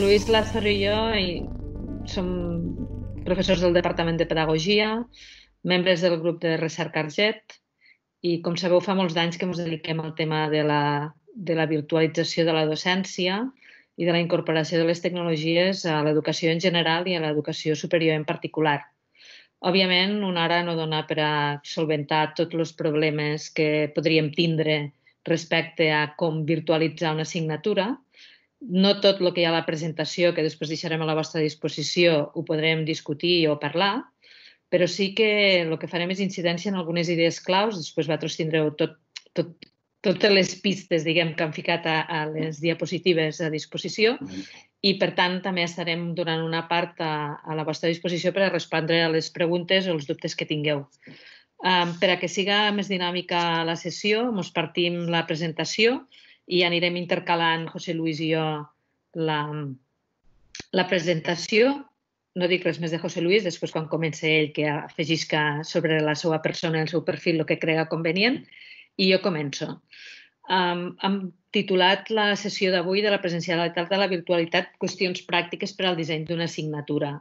José Luis Lázaro i jo som professors del Departament de Pedagogia, membres del grup de recerca ARGET i, com sabeu, fa molts d'anys que ens dediquem al tema de la virtualització de la docència i de la incorporació de les tecnologies a l'educació en general i a l'educació superior en particular. Òbviament, una hora no dona per a solventar tots els problemes que podríem tindre respecte a com virtualitzar una assignatura. No tot el que hi ha a la presentació, que després deixarem a la vostra disposició, ho podrem discutir o parlar, però sí que el que farem és incidència en algunes idees claus. Després vosaltres tindreu totes les pistes, diguem, que han ficat a les diapositives a disposició i, per tant, també estarem donant una part a la vostra disposició per a respondre a les preguntes o els dubtes que tingueu. Per a que siga més dinàmica la sessió, ens partim la presentació i anirem intercalant, José Luis i jo, la presentació. No dic res més de José Luis, després quan comença ell que afegisca sobre la seva persona i el seu perfil el que crea convenient. I jo començo. Hem titulat la sessió d'avui de la presencialitat de la virtualitat, qüestions pràctiques per al disseny d'una assignatura,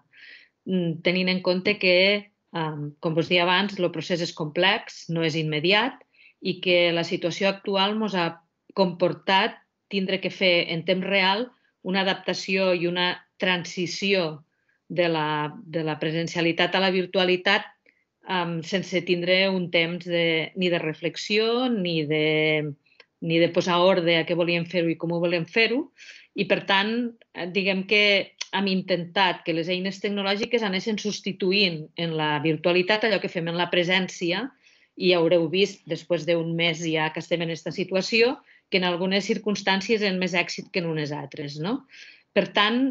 tenint en compte que, com us deia abans, el procés és complex, no és immediat i que la situació actual ens ha comportat tindre que fer en temps real una adaptació i una transició de la presencialitat a la virtualitat sense tindre un temps ni de reflexió ni de posar ordre a què volíem fer-ho i com ho volem fer-ho. I, per tant, diguem que hem intentat que les eines tecnològiques anessin substituint en la virtualitat allò que fem en la presència i haureu vist, després d'un mes ja que estem en aquesta situació, que en algunes circumstàncies és més èxit que en unes altres. Per tant,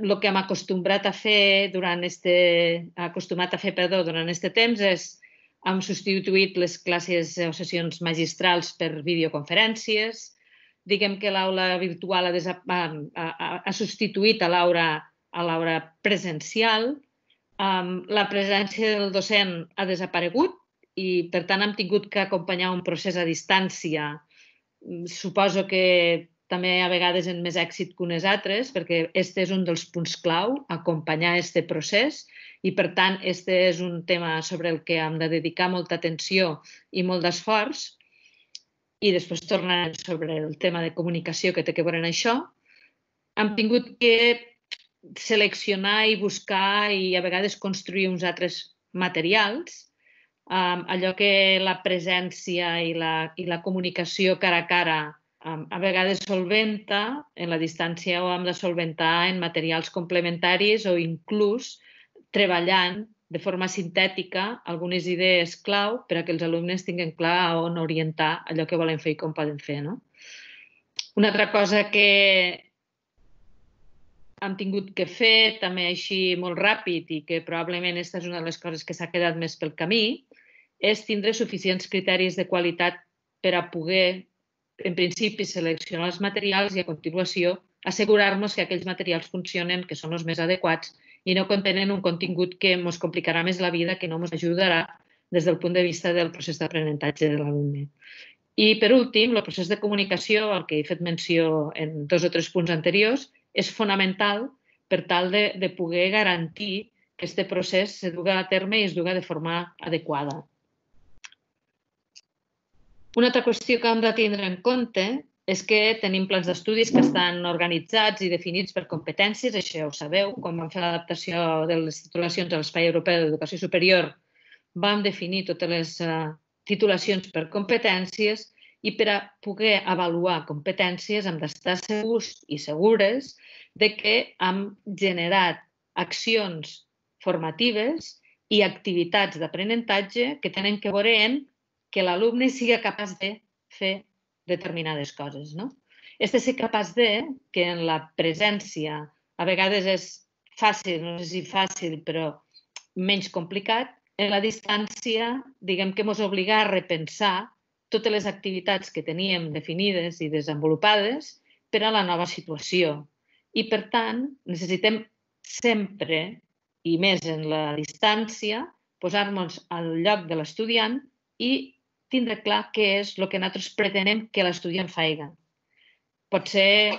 el que hem acostumat a fer durant aquest temps és hem substituït les classes o sessions magistrals per videoconferències. Diguem que l'aula virtual ha substituït a l'aula presencial. La presència del docent ha desaparegut i, per tant, hem tingut que acompanyar un procés a distància. Suposo que també a vegades amb més èxit que unes altres, perquè aquest és un dels punts clau, acompanyar aquest procés, i per tant aquest és un tema sobre el que hem de dedicar molta atenció i molt d'esforç. I després tornarem sobre el tema de comunicació que té a veure amb això. Hem tingut que seleccionar i buscar i a vegades construir uns altres materials. Allò que la presència i la comunicació cara a cara a vegades solventa, en la distància ho hem de solventar en materials complementaris o inclús treballant de forma sintètica algunes idees clau per a que els alumnes tinguin clar on orientar allò que volen fer i com poden fer. Una altra cosa que hem tingut que fer, també així molt ràpid i que probablement aquesta és una de les coses que s'ha quedat més pel camí, és tindre suficients criteris de qualitat per a poder, en principi, seleccionar els materials i, a continuació, assegurar-nos que aquells materials funcionen, que són els més adequats i no contenen un contingut que ens complicarà més la vida, que no ens ajudarà des del punt de vista del procés d'aprenentatge de l'alumne. I, per últim, el procés de comunicació, al que he fet menció en 2 o 3 punts anteriors, és fonamental per tal de poder garantir que aquest procés es duga a terme i es duga de forma adequada. Una altra qüestió que hem de tindre en compte és que tenim plans d'estudis que estan organitzats i definits per competències, això ja ho sabeu, quan vam fer l'adaptació de les titulacions a l'Espai Europeu d'Educació Superior vam definir totes les titulacions per competències i per a poder avaluar competències hem d'estar segurs i segures de que hem generat accions formatives i activitats d'aprenentatge que tenen a veure en que l'alumne sigui capaç de fer determinades coses. Este ser capaç de, que en la presència a vegades és fàcil, no sé si fàcil, però menys complicat, en la distància, diguem que ens obliga a repensar totes les activitats que teníem definides i desenvolupades per a la nova situació. I, per tant, necessitem sempre, i més en la distància, posar-nos al lloc de l'estudiant i tindre clar què és el que nosaltres pretenem que l'estudiant faci. Pot ser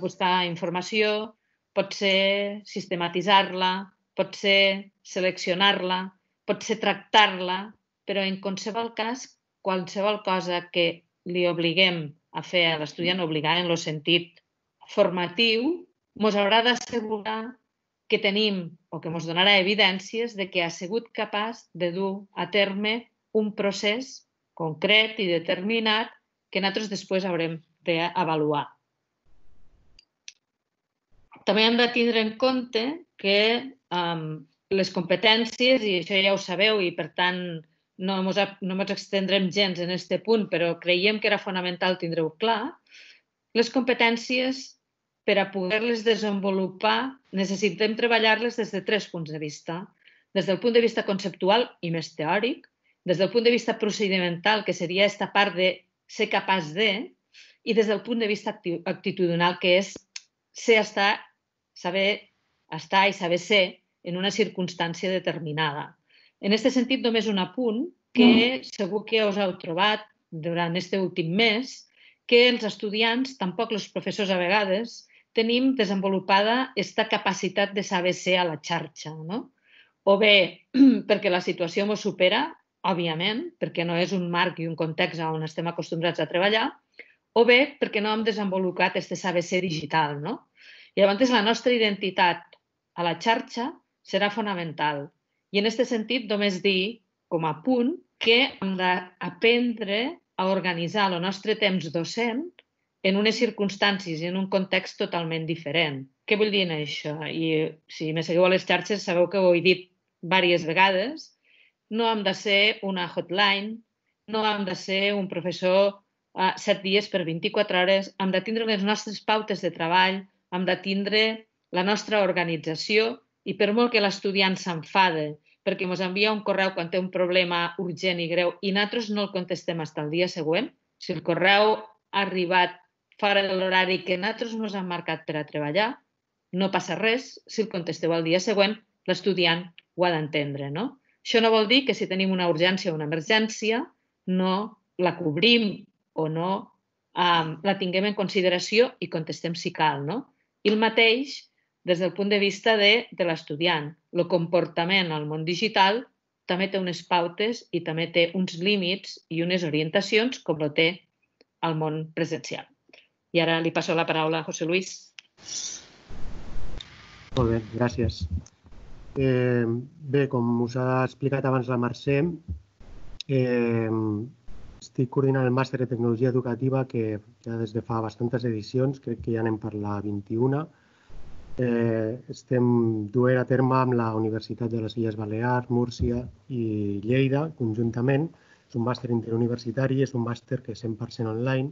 buscar informació, pot ser sistematitzar-la, pot ser seleccionar-la, pot ser tractar-la, però en qualsevol cas, qualsevol cosa que li obliguem a fer a l'estudiant, obligar en el sentit formatiu, ens haurà d'assegurar que tenim o que ens donarà evidències de que ha sigut capaç de dur a terme un procés concret i determinat que nosaltres després haurem d'avaluar. També hem de tindre en compte que les competències, i això ja ho sabeu i per tant no ens estendrem gens en aquest punt, però creiem que era fonamental tindre-ho clar, les competències per a poder-les desenvolupar necessitem treballar-les des de tres punts de vista. Des del punt de vista conceptual i més teòric, des del punt de vista procedimental, que seria aquesta part de ser capaç de, i des del punt de vista actitudinal, que és ser, estar, saber estar i saber ser en una circumstància determinada. En aquest sentit, només un apunt que segur que us heu trobat durant aquest últim mes, que els estudiants, tampoc els professors a vegades, tenim desenvolupada aquesta capacitat de saber ser a la xarxa. O bé perquè la situació ens supera, òbviament, perquè no és un marc i un context on estem acostumbrats a treballar, o bé perquè no hem desenvolupat aquest saber ser digital. Llavors, la nostra identitat a la xarxa serà fonamental. I en aquest sentit, només dir, com a punt, que hem d'aprendre a organitzar el nostre temps docent en unes circumstàncies i en un context totalment diferent. Què vull dir això? I si me segueu a les xarxes sabeu que ho he dit diverses vegades. No hem de ser una hotline, no hem de ser un professor 7 dies per 24 hores, hem de tindre les nostres pautes de treball, hem de tindre la nostra organització i per molt que l'estudiant s'enfada perquè ens envia un correu quan té un problema urgent i greu i nosaltres no el contestem fins al dia següent, si el correu ha arribat fora de l'horari que nosaltres ens hem marcat per a treballar, no passa res, si el contesteu al dia següent, l'estudiant ho ha d'entendre. Això no vol dir que si tenim una urgència o una emergència no la cobrim o no la tinguem en consideració i contestem si cal. I el mateix des del punt de vista de l'estudiant. El comportament al món digital també té unes pautes i també té uns límits i unes orientacions com ho té al món presencial. I ara li passo la paraula a José Luis. Molt bé, gràcies. Bé, com us ha explicat abans la Mercè, estic coordinant el Màster de Tecnologia Educativa que ja des de fa bastantes edicions, crec que ja anem per la 21a, estem duent a terme amb la Universitat de les Illes Balears, Múrcia i Lleida, conjuntament. És un màster interuniversitari, és un màster que és 100% online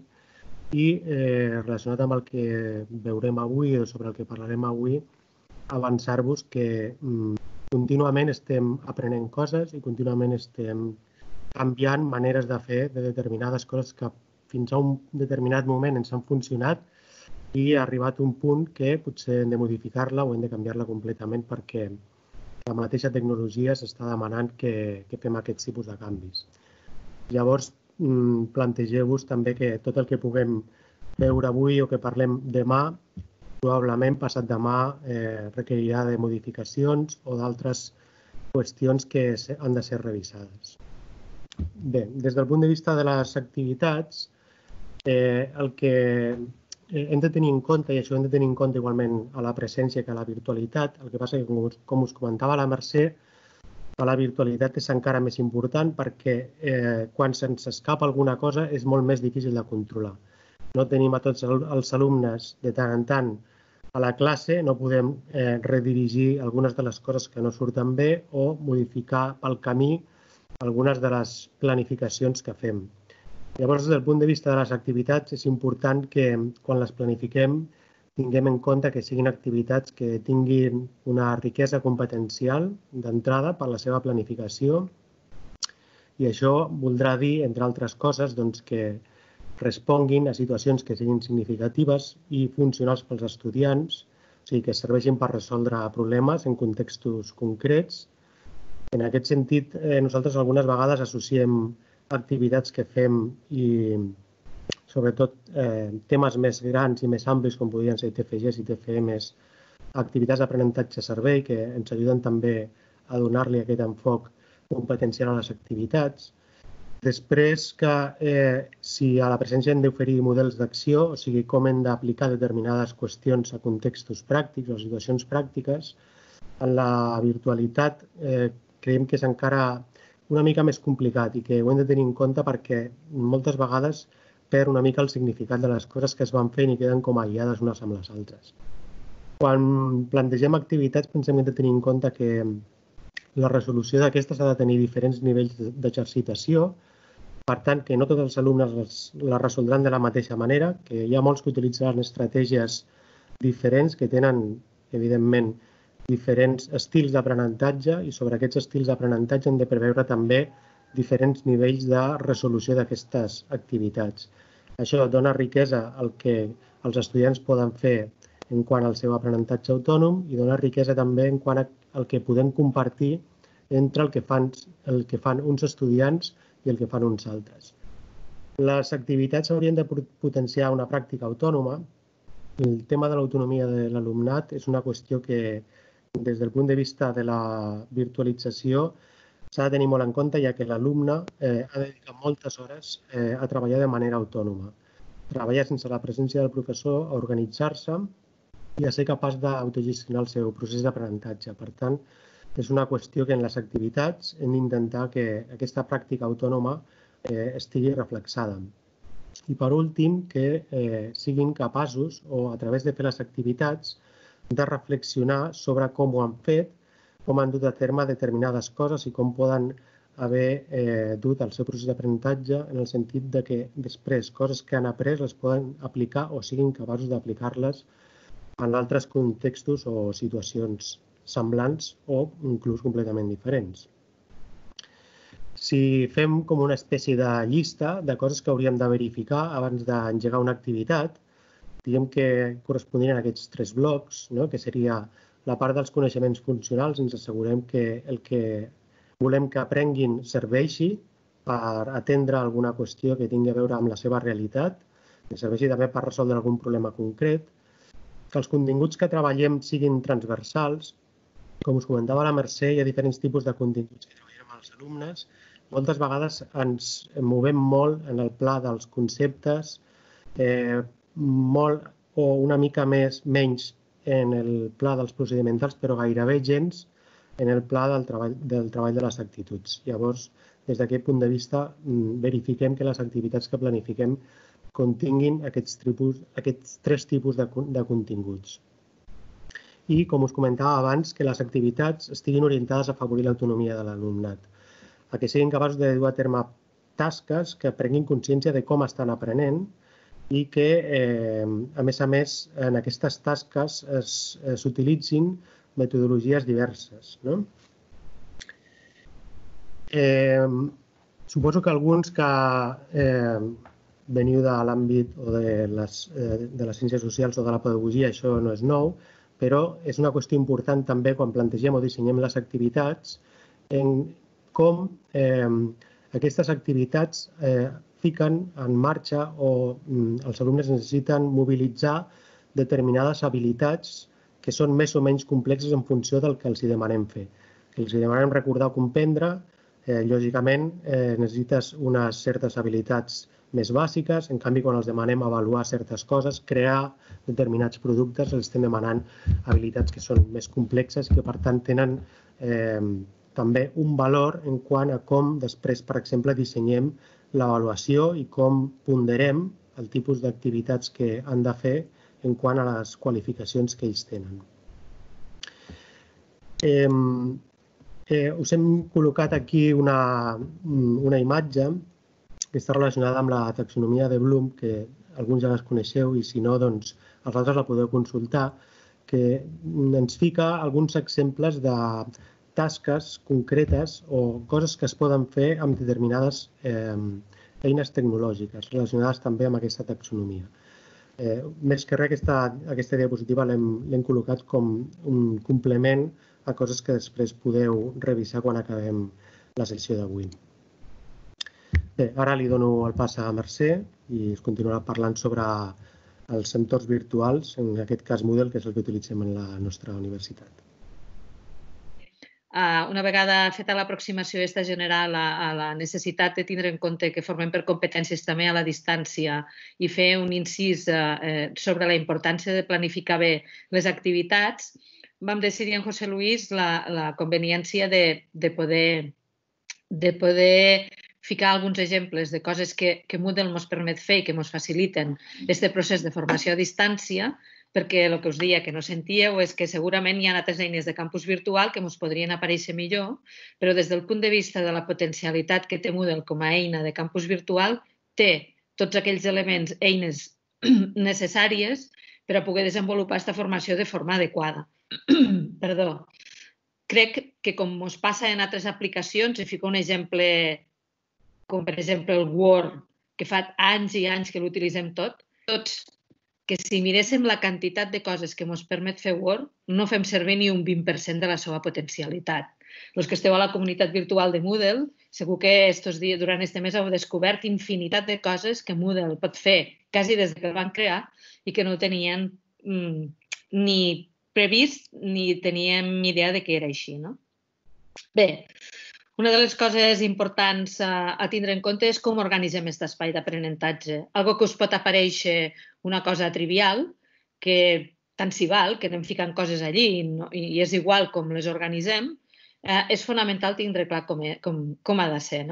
i relacionat amb el que veurem avui o sobre el que parlarem avui, avançar-vos que contínuament estem aprenent coses i contínuament estem canviant maneres de fer de determinades coses que fins a un determinat moment ens han funcionat i ha arribat un punt que potser hem de modificar-la o hem de canviar-la completament perquè la mateixa tecnologia s'està demanant que fem aquests tipus de canvis. Llavors, plantegeu-vos també que tot el que puguem veure avui o que parlem demà, probablement passat demà requerirà de modificacions o d'altres qüestions que han de ser revisades. Bé, des del punt de vista de les activitats, el que hem de tenir en compte, i això hem de tenir en compte igualment a la presència que a la virtualitat, el que passa que, com us comentava la Mercè, a la virtualitat és encara més important perquè quan se'ns escapa alguna cosa és molt més difícil de controlar. No tenim a tots els alumnes de tant en tant a la classe, no podem redirigir algunes de les coses que no surten bé o modificar pel camí algunes de les planificacions que fem. Llavors, des del punt de vista de les activitats, és important que quan les planifiquem tinguem en compte que siguin activitats que tinguin una riquesa competencial d'entrada per la seva planificació i això voldrà dir, entre altres coses, que responguin a situacions que siguin significatives i funcionals pels estudiants, o sigui, que serveixin per resoldre problemes en contextos concrets. En aquest sentit, nosaltres algunes vegades associem activitats que fem i sobretot temes més grans i més amplis com podrien ser TFGs i TFMs, activitats d'aprenentatge-servei que ens ajuden també a donar-li aquest enfoc competencial a les activitats. Després, si a la presència hem d'oferir models d'acció, o sigui, com hem d'aplicar determinades qüestions a contextos pràctics o situacions pràctiques, en la virtualitat creiem que és encara una mica més complicat i que ho hem de tenir en compte perquè moltes vegades perd una mica el significat de les coses que es van fent i queden com aïllades unes amb les altres. Quan plantegem activitats, pensem que hem de tenir en compte que la resolució d'aquestes ha de tenir diferents nivells d'exercitació, per tant, que no tots els alumnes la resoldran de la mateixa manera, que hi ha molts que utilitzaran estratègies diferents que tenen, evidentment, diferents estils d'aprenentatge i sobre aquests estils d'aprenentatge hem de preveure també diferents nivells de resolució d'aquestes activitats. Això dona riquesa al que els estudiants poden fer en quant al seu aprenentatge autònom i dona riquesa també en quant al que podem compartir entre el que fan uns estudiants i el que fan uns altres. Les activitats haurien de potenciar una pràctica autònoma. El tema de l'autonomia de l'alumnat és una qüestió que, des del punt de vista de la virtualització, s'ha de tenir molt en compte, ja que l'alumne ha dedicat moltes hores a treballar de manera autònoma. Treballar sense la presència del professor, a organitzar-se i a ser capaç d'autogestionar el seu procés d'aprenentatge. Per tant, és una qüestió que en les activitats hem d'intentar que aquesta pràctica autònoma estigui reflexada. I per últim, que siguin capaços, o a través de fer les activitats, de reflexionar sobre com ho han fet, com han dut a terme determinades coses i com poden haver dut el seu procés d'aprenentatge en el sentit que després coses que han après les poden aplicar o siguin capaços d'aplicar-les en altres contextos o situacions semblants o inclús completament diferents. Si fem com una espècie de llista de coses que hauríem de verificar abans d'engegar una activitat, diguem que correspondrien a aquests tres blocs, que seria la part dels coneixements funcionals, ens assegurem que el que volem que aprenguin serveixi per atendre alguna qüestió que tingui a veure amb la seva realitat, que serveixi també per resoldre algun problema concret, que els continguts que treballem siguin transversals. Com us comentava la Mercè, hi ha diferents tipus de continguts que treballem amb els alumnes. Moltes vegades ens movem molt en el pla dels conceptes, molt o una mica menys en el pla dels procedimentals, però gairebé gens en el pla del treball de les actituds. Llavors, des d'aquest punt de vista, verifiquem que les activitats que planifiquem continguin aquests tres tipus de continguts. I, com us comentava abans, que les activitats estiguin orientades a afavorir l'autonomia de l'alumnat, a que siguin capaços de dur a terme tasques que prenguin consciència de com estan aprenent i que, a més, en aquestes tasques s'utilitzin metodologies diverses. Suposo que alguns que veniu de l'àmbit o de les ciències socials o de la pedagogia, això no és nou, però és una qüestió important també quan plantegem o dissenyem les activitats en com aquestes activitats fiquen en marxa o els alumnes necessiten mobilitzar determinades habilitats que són més o menys complexes en funció del que els demanem fer. Que els demanem recordar o comprendre, lògicament necessites unes certes habilitats més bàsiques. En canvi, quan els demanem avaluar certes coses, crear determinats productes, els estem demanant habilitats que són més complexes i que, per tant, tenen també un valor en quant a com després, per exemple, dissenyem l'avaluació i com ponderem el tipus d'activitats que han de fer en quant a les qualificacions que ells tenen. Us hem col·locat aquí una imatge que està relacionada amb la taxonomia de Bloom, que alguns ja les coneixeu i si no, doncs els altres la podeu consultar, que ens fica alguns exemples de tasques concretes o coses que es poden fer amb determinades eines tecnològiques relacionades també amb aquesta taxonomia. Més que res, aquesta diapositiva l'hem col·locat com un complement a coses que després podeu revisar quan acabem la sessió d'avui. Ara li dono el pas a Mercè i es continuarà parlant sobre els entorns virtuals, en aquest cas Moodle, que és el que utilitzem en la nostra universitat. Una vegada feta l'aproximació aquesta general a la necessitat de tindre en compte que formem per competències també a la distància i fer un incís sobre la importància de planificar bé les activitats, vam decidir amb José Luis la conveniència de poder ficar alguns exemples de coses que Moodle ens permet fer i que ens faciliten aquest procés de formació a distància, perquè el que us deia que no sentíeu és que segurament hi ha altres eines de campus virtual que ens podrien aparèixer millor, però des del punt de vista de la potencialitat que té Moodle com a eina de campus virtual, té tots aquells elements, eines necessàries per a poder desenvolupar aquesta formació de forma adequada. Perdó. Crec que com ens passa en altres aplicacions, i fico un exemple com per exemple el Word, que fa anys i anys que l'utilitzem tots, que si miréssim la quantitat de coses que ens permet fer Word, no fem servir ni un 20% de la seva potencialitat. Els que esteu a la comunitat virtual de Moodle, segur que durant aquest mes heu descobert infinitat de coses que Moodle pot fer quasi des que el van crear i que no tenien ni previst ni teníem idea que era així. Bé, una de les coses importants a tindre en compte és com organitzem aquest espai d'aprenentatge. Algo que us pot aparèixer una cosa trivial, que tant s'hi val, que anem ficant coses allí i és igual com les organitzem, és fonamental tindre clar com ha de ser.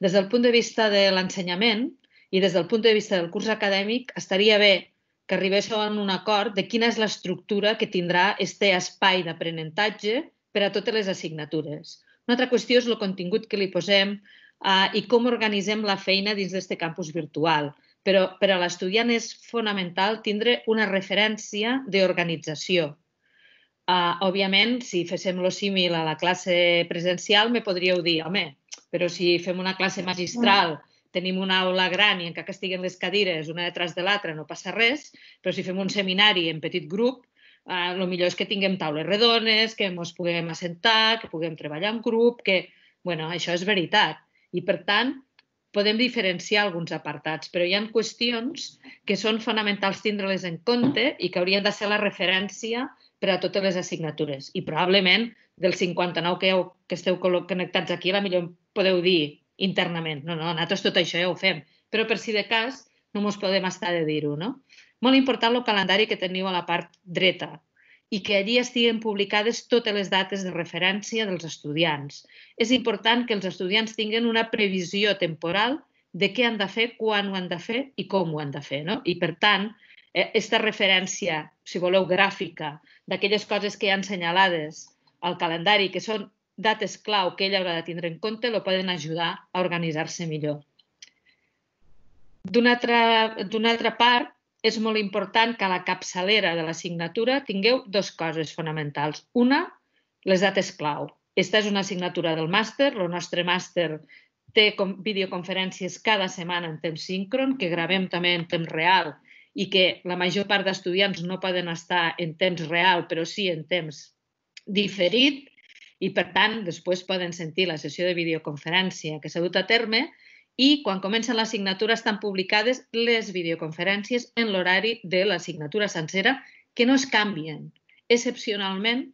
Des del punt de vista de l'ensenyament i des del punt de vista del curs acadèmic, estaria bé que arribéssiu a un acord de quina és l'estructura que tindrà aquest espai d'aprenentatge per a totes les assignatures. Una altra qüestió és el contingut que li posem i com organitzem la feina dins d'aquest campus virtual. Però per a l'estudiant és fonamental tindre una referència d'organització. Òbviament, si féssim lo símil a la classe presencial, me podríeu dir, home, però si fem una classe magistral, tenim una aula gran i encara que estiguen les cadires una detrás de l'altra no passa res, però si fem un seminari en petit grup, el millor és que tinguem taules redones, que ens puguem assentar, que puguem treballar en grup, que, bueno, això és veritat. I, per tant, podem diferenciar alguns apartats, però hi ha qüestions que són fonamentals tindre-les en compte i que haurien de ser la referència per a totes les assignatures. I probablement dels 59 que esteu connectats aquí, potser podeu dir internament, no, nosaltres tot això ja ho fem, però per si de cas no ens podem estar de dir-ho, no? Molt important el calendari que teniu a la part dreta i que allí estiguen publicades totes les dates de referència dels estudiants. És important que els estudiants tinguin una previsió temporal de què han de fer, quan ho han de fer i com ho han de fer. I, per tant, aquesta referència, si voleu, gràfica, d'aquelles coses que hi ha assenyalades al calendari, que són dates clau que ell haurà de tindre en compte, el poden ajudar a organitzar-se millor. D'una altra part, és molt important que a la capçalera de l'assignatura tingueu dues coses fonamentals. Una, les dates clau. Aquesta és una assignatura del màster. El nostre màster té videoconferències cada setmana en temps síncron, que gravem també en temps real i que la major part d'estudiants no poden estar en temps real, però sí en temps diferit. I, per tant, després poden sentir la sessió de videoconferència que s'ha dut a terme. I quan comencen l'assignatura estan publicades les videoconferències en l'horari de l'assignatura sencera, que no es canvien. Excepcionalment,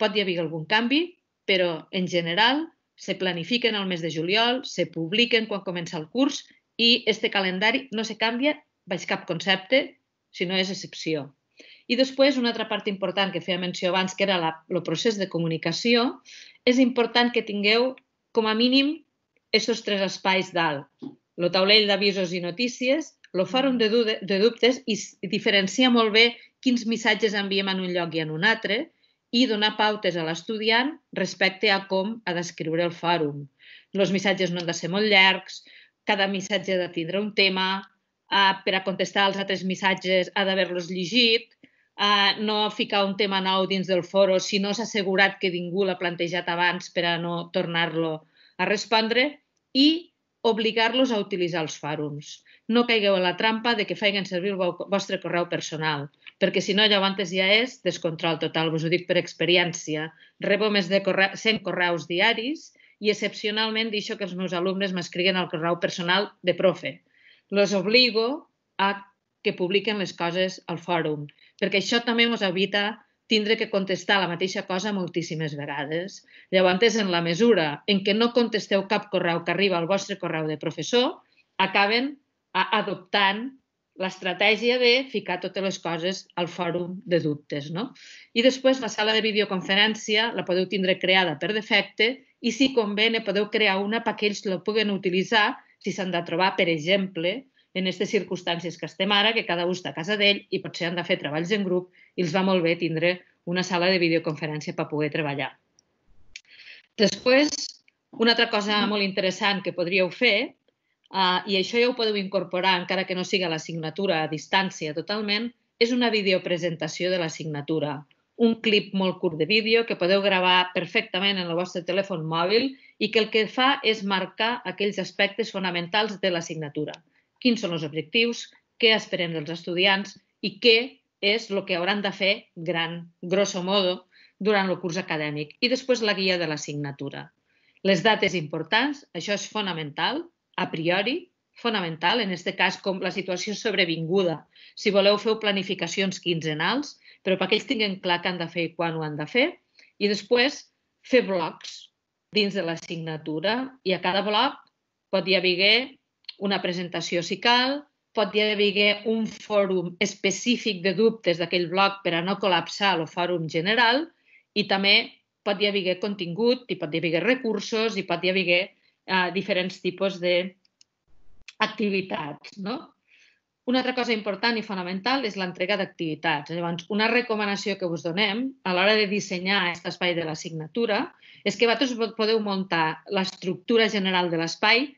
pot hi haver algun canvi, però en general se planifiquen el mes de juliol, se publiquen quan comença el curs i aquest calendari no se canvia baix cap concepte, si no és excepció. I després, una altra part important que feia menció abans, que era el procés de comunicació, és important que tingueu com a mínim aquests tres espais dalt, el taulell d'avisos i notícies, el fòrum de dubtes i diferenciar molt bé quins missatges enviem en un lloc i en un altre i donar pautes a l'estudiant respecte a com ha d'escriure el fòrum. Els missatges no han de ser molt llargs, cada missatge ha de tindre un tema, per a contestar els altres missatges ha d'haver-los llegit, no ficar un tema nou dins del fòrum si no s'ha assegurat que ningú l'ha plantejat abans per a no tornar-lo a respondre i obligar-los a utilitzar els fòrums. No caigueu a la trampa que facin servir el vostre correu personal, perquè si no llavors ja és descontrol total, us ho dic per experiència. Rebo més de 100 correus diaris i excepcionalment deixo que els meus alumnes m'escriguin al correu personal de profe. Los obligo a que publiquen les coses al fòrum, perquè això també ens evita tindre que contestar la mateixa cosa moltíssimes vegades. Llavors, en la mesura en què no contesteu cap correu que arriba al vostre correu de professor, acaben adoptant l'estratègia de ficar totes les coses al fòrum de dubtes. I després, la sala de videoconferència la podeu tindre creada per defecte i, si convé, ne podeu crear una perquè ells la puguen utilitzar si s'han de trobar, per exemple, en aquestes circumstàncies que estem ara, que cada un està a casa d'ell i potser han de fer treballs en grup i els va molt bé tindre una sala de videoconferència per poder treballar. Després, una altra cosa molt interessant que podríeu fer, i això ja ho podeu incorporar encara que no sigui l'assignatura a distància totalment, és una videopresentació de l'assignatura. Un clip molt curt de vídeo que podeu gravar perfectament en el vostre telèfon mòbil i que el que fa és marcar aquells aspectes fonamentals de l'assignatura. Quins són els objectius, què esperem dels estudiants i què és el que hauran de fer, grosso modo, durant el curs acadèmic. I després la guia de l'assignatura. Les dates importants, això és fonamental, a priori, fonamental, en aquest cas, com la situació sobrevinguda. Si voleu, feu planificacions quinzenals, però perquè ells tinguin clar què han de fer i quan ho han de fer. I després, fer blocs dins de l'assignatura. I a cada bloc pot hi haver una presentació, si cal, pot hi haver un fòrum específic de dubtes d'aquell bloc per a no col·lapsar el fòrum general i també pot hi haver contingut, hi pot hi haver recursos, hi pot hi haver diferents tipus d'activitats. Una altra cosa important i fonamental és l'entrega d'activitats. Llavors, una recomanació que us donem a l'hora de dissenyar aquest espai de l'assignatura és que vosaltres podeu muntar l'estructura general de l'espai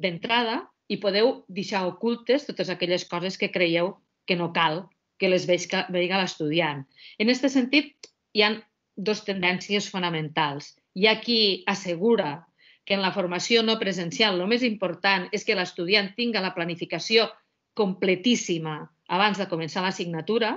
d'entrada i podeu deixar ocultes totes aquelles coses que creieu que no cal que les vegi l'estudiant. En aquest sentit, hi ha dues tendències fonamentals. Hi ha qui assegura que en la formació no presencial el més important és que l'estudiant tingui la planificació completíssima abans de començar l'assignatura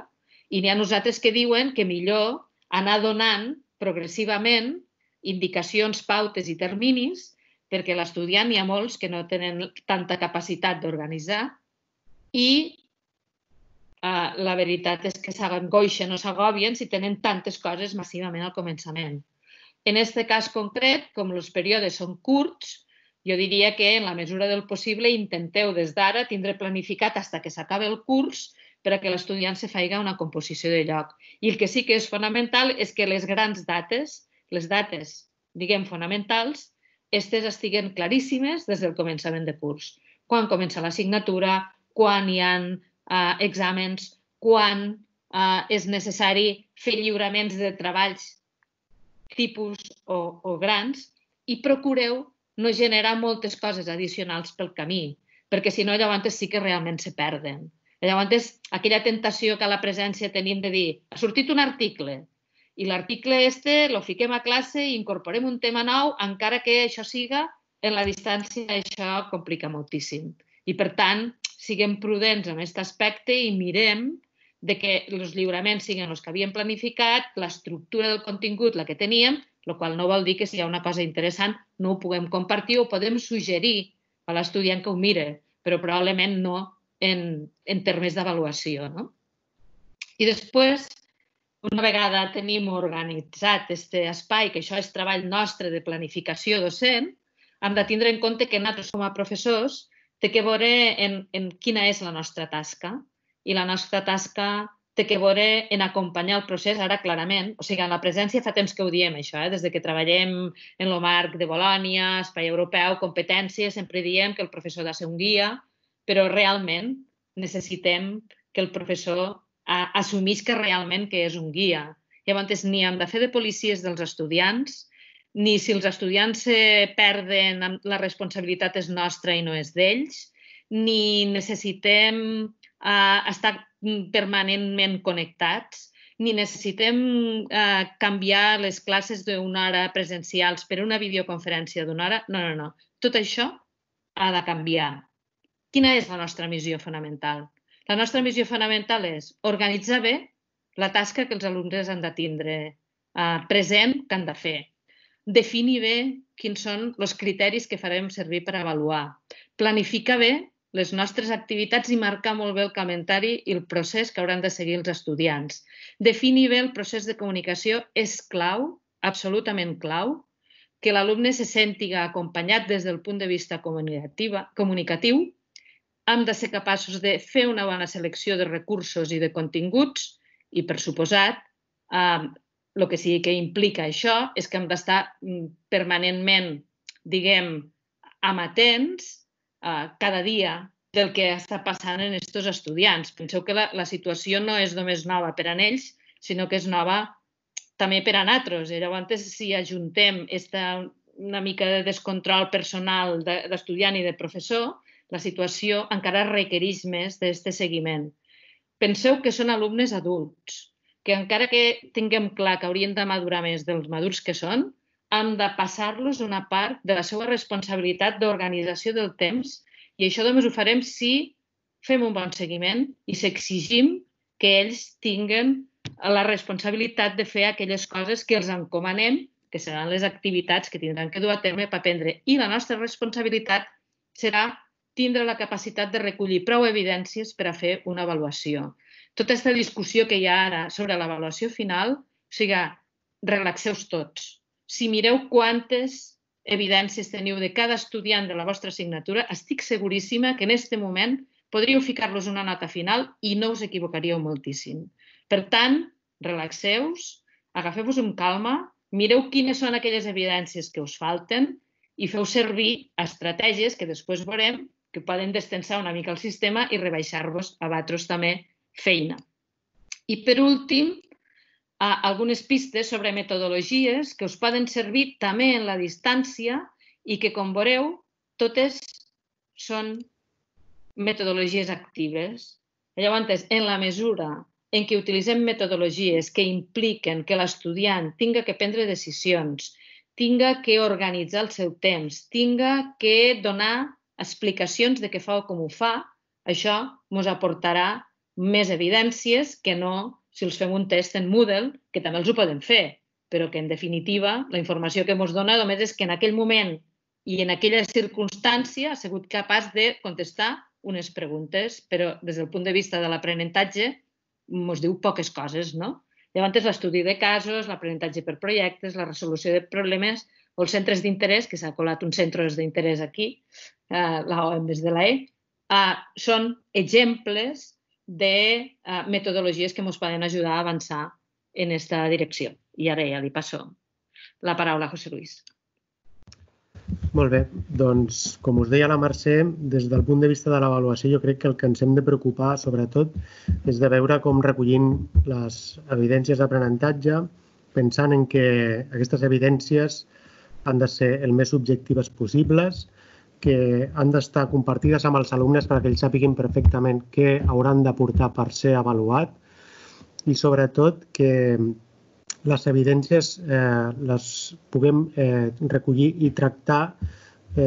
i n'hi ha nosaltres que diuen que millor anar donant progressivament indicacions, pautes i terminis perquè l'estudiant n'hi ha molts que no tenen tanta capacitat d'organitzar i la veritat és que s'angoixen o s'agobien si tenen tantes coses massivament al començament. En aquest cas concret, com els períodes són curts, jo diria que en la mesura del possible intenteu des d'ara tindre planificat fins que s'acabi el curs perquè l'estudiant se faci una composició de lloc. I el que sí que és fonamental és que les grans dates, les dates, diguem, fonamentals, aquestes estiguen claríssimes des del començament de curs. Quan comença l'assignatura, quan hi ha exàmens, quan és necessari fer lliuraments de treballs tipus o grans i procureu no generar moltes coses addicionals pel camí, perquè si no llavors sí que realment se perden. Llavors aquella tentació que a la presència tenim de dir ha sortit un article i l'article este lo fiquem a classe i incorporem un tema nou, encara que això siga en la distància, això complica moltíssim. I per tant, siguem prudents en aquest aspecte i mirem que els lliuraments siguin els que havíem planificat, l'estructura del contingut, la que teníem, el qual no vol dir que si hi ha una cosa interessant no ho puguem compartir o podem suggerir a l'estudiant que ho mire, però probablement no en termes d'avaluació. I després, una vegada tenim organitzat aquest espai, que això és treball nostre de planificació docent, hem de tindre en compte que nosaltres com a professors hem de veure en quina és la nostra tasca. I la nostra tasca té que veure en acompanyar el procés ara clarament. O sigui, en la presència fa temps que ho diem, això, des que treballem en el marc de Bolònia, espai europeu, competències, sempre diem que el professor ha de ser un guia, però realment necessitem que el professor assumís que realment que és un guia. Llavors, ni hem de fer de policies dels estudiants, ni si els estudiants se perden, la responsabilitat és nostra i no és d'ells, ni necessitem estar permanentment connectats, ni necessitem canviar les classes d'una hora presencials per una videoconferència d'una hora. No, no, no. Tot això ha de canviar. Quina és la nostra missió fonamental? La nostra missió fonamental és organitzar bé la tasca que els alumnes han de tindre present, que han de fer. Definir bé quins són els criteris que farem servir per avaluar. Planificar bé les nostres activitats i marcar molt bé el calendari i el procés que hauran de seguir els estudiants. Definir bé el procés de comunicació és clau, absolutament clau, que l'alumne se senti acompanyat des del punt de vista comunicatiu. Hem de ser capaços de fer una bona selecció de recursos i de continguts i, per suposat, el que sí que implica això és que hem d'estar permanentment, diguem, amatents cada dia del que està passant en aquests estudiants. Penseu que la situació no és només nova per a ells, sinó que és nova també per a nosaltres. Llavors, si ajuntem una mica de descontrol personal d'estudiant i de professor, la situació encara requereix més d'aquest seguiment. Penseu que són alumnes adults, que encara que tinguem clar que haurien de madurar més dels madurs que són, hem de passar-los una part de la seva responsabilitat d'organització del temps, i això només ho farem si fem un bon seguiment i s'exigim que ells tinguin la responsabilitat de fer aquelles coses que els encomanem, que seran les activitats que tindran que dur a terme per aprendre. I la nostra responsabilitat serà tindre la capacitat de recollir prou evidències per a fer una avaluació. Tota aquesta discussió que hi ha ara sobre l'avaluació final, o sigui, relaxeu-vos tots. Si mireu quantes evidències teniu de cada estudiant de la vostra assignatura, estic seguríssima que en aquest moment podríeu ficar-los una nota final i no us equivocaríeu moltíssim. Per tant, relaxeu-vos, agafeu-vos amb calma, mireu quines són aquelles evidències que us falten i feu servir estratègies que després veurem que poden destensar una mica el sistema i rebaixar-vos a vosaltres també feina. I per últim, algunes pistes sobre metodologies que us poden servir també en la distància i que, com veureu, totes són metodologies actives. Llavors, en la mesura en què utilitzem metodologies que impliquen que l'estudiant tinga que prendre decisions, tinga que organitzar el seu temps, tinga que donar explicacions de què fa o com ho fa, això ens aportarà més evidències que no si els fem un test en Moodle, que també els ho podem fer, però que, en definitiva, la informació que ens dona només és que en aquell moment i en aquella circumstància ha sigut capaç de contestar unes preguntes, però des del punt de vista de l'aprenentatge ens diu poques coses, no? Llavors, l'estudi de casos, l'aprenentatge per projectes, la resolució de problemes o els centres d'interès, que s'ha colat uns centres d'interès aquí, la O en vez de la E, són exemples de metodologies que ens poden ajudar a avançar en aquesta direcció. I ara ja li passo la paraula a José Luis. Molt bé. Doncs, com us deia la Mercè, des del punt de vista de l'avaluació, jo crec que el que ens hem de preocupar, sobretot, és de veure com recollint les evidències d'aprenentatge, pensant en que aquestes evidències han de ser el més objectives possibles, que han d'estar compartides amb els alumnes perquè ells sàpiguen perfectament què hauran d'aportar per ser avaluat i, sobretot, que les evidències les puguem recollir i tractar